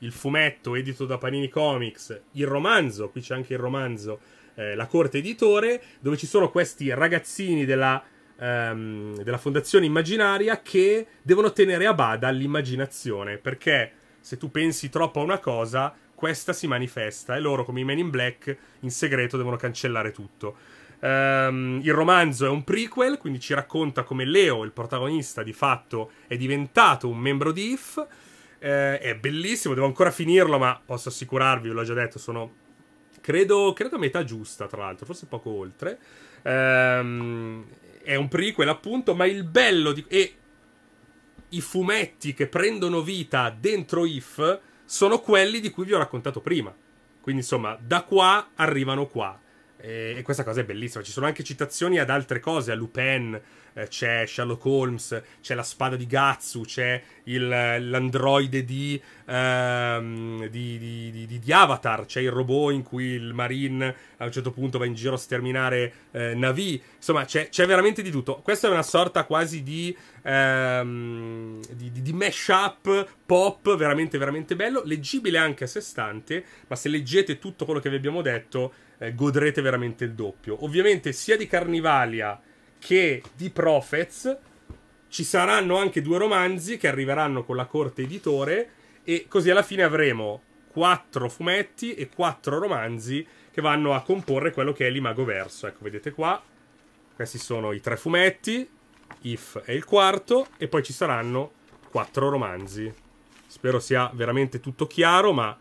il fumetto edito da Panini Comics, il romanzo, qui c'è anche il romanzo, Eh, la Corte Editore, dove ci sono questi ragazzini della, ehm, della Fondazione Immaginaria che devono tenere a bada l'immaginazione, perché se tu pensi troppo a una cosa, questa si manifesta e loro, come i Men in Black, in segreto devono cancellare tutto. Um, il romanzo è un prequel, quindi ci racconta come Leo, il protagonista, di fatto è diventato un membro di If, eh, è bellissimo, devo ancora finirlo, ma posso assicurarvi, ve l'ho già detto, sono... Credo, credo a metà giusta, tra l'altro, forse poco oltre. Ehm, è un prequel, appunto, ma il bello di... E i fumetti che prendono vita dentro If sono quelli di cui vi ho raccontato prima. Quindi, insomma, da qua arrivano qua. E, e questa cosa è bellissima. Ci sono anche citazioni ad altre cose, a Lupin, eh, c'è Sherlock Holmes, c'è la spada di Gatsu, c'è l'androide di... Di, di, di, di Avatar, c'è cioè il robot in cui il marine a un certo punto va in giro a sterminare eh, Navi, insomma c'è veramente di tutto. Questa è una sorta quasi di ehm, di, di, di mashup pop veramente veramente bello, leggibile anche a sé stante, ma se leggete tutto quello che vi abbiamo detto eh, godrete veramente il doppio. Ovviamente sia di Carnivalia che di Prophets ci saranno anche due romanzi che arriveranno con la Corte Editore, e così alla fine avremo quattro fumetti e quattro romanzi che vanno a comporre quello che è l'Imagoverso. Ecco, vedete qua, questi sono i tre fumetti, If è il quarto, e poi ci saranno quattro romanzi. Spero sia veramente tutto chiaro, ma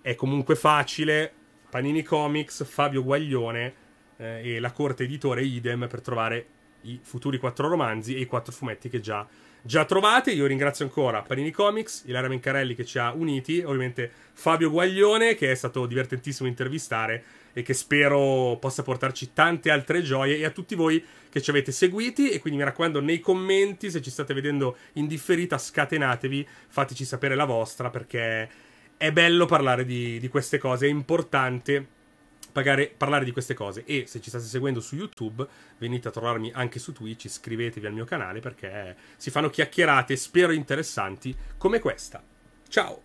è comunque facile Panini Comics, Fabio Guaglione eh, e la Corte Editore, idem, per trovare i futuri quattro romanzi e i quattro fumetti che già, già trovate. Io ringrazio ancora Panini Comics, Ilaria Mencarelli che ci ha uniti, ovviamente Fabio Guaglione, che è stato divertentissimo intervistare e che spero possa portarci tante altre gioie, e a tutti voi che ci avete seguiti. E quindi mi raccomando, nei commenti, se ci state vedendo in differita, scatenatevi, fateci sapere la vostra, perché è bello parlare di, di queste cose, è importante pagare, parlare di queste cose. E se ci state seguendo su YouTube, venite a trovarmi anche su Twitch, iscrivetevi al mio canale, perché si fanno chiacchierate, spero interessanti, come questa. Ciao!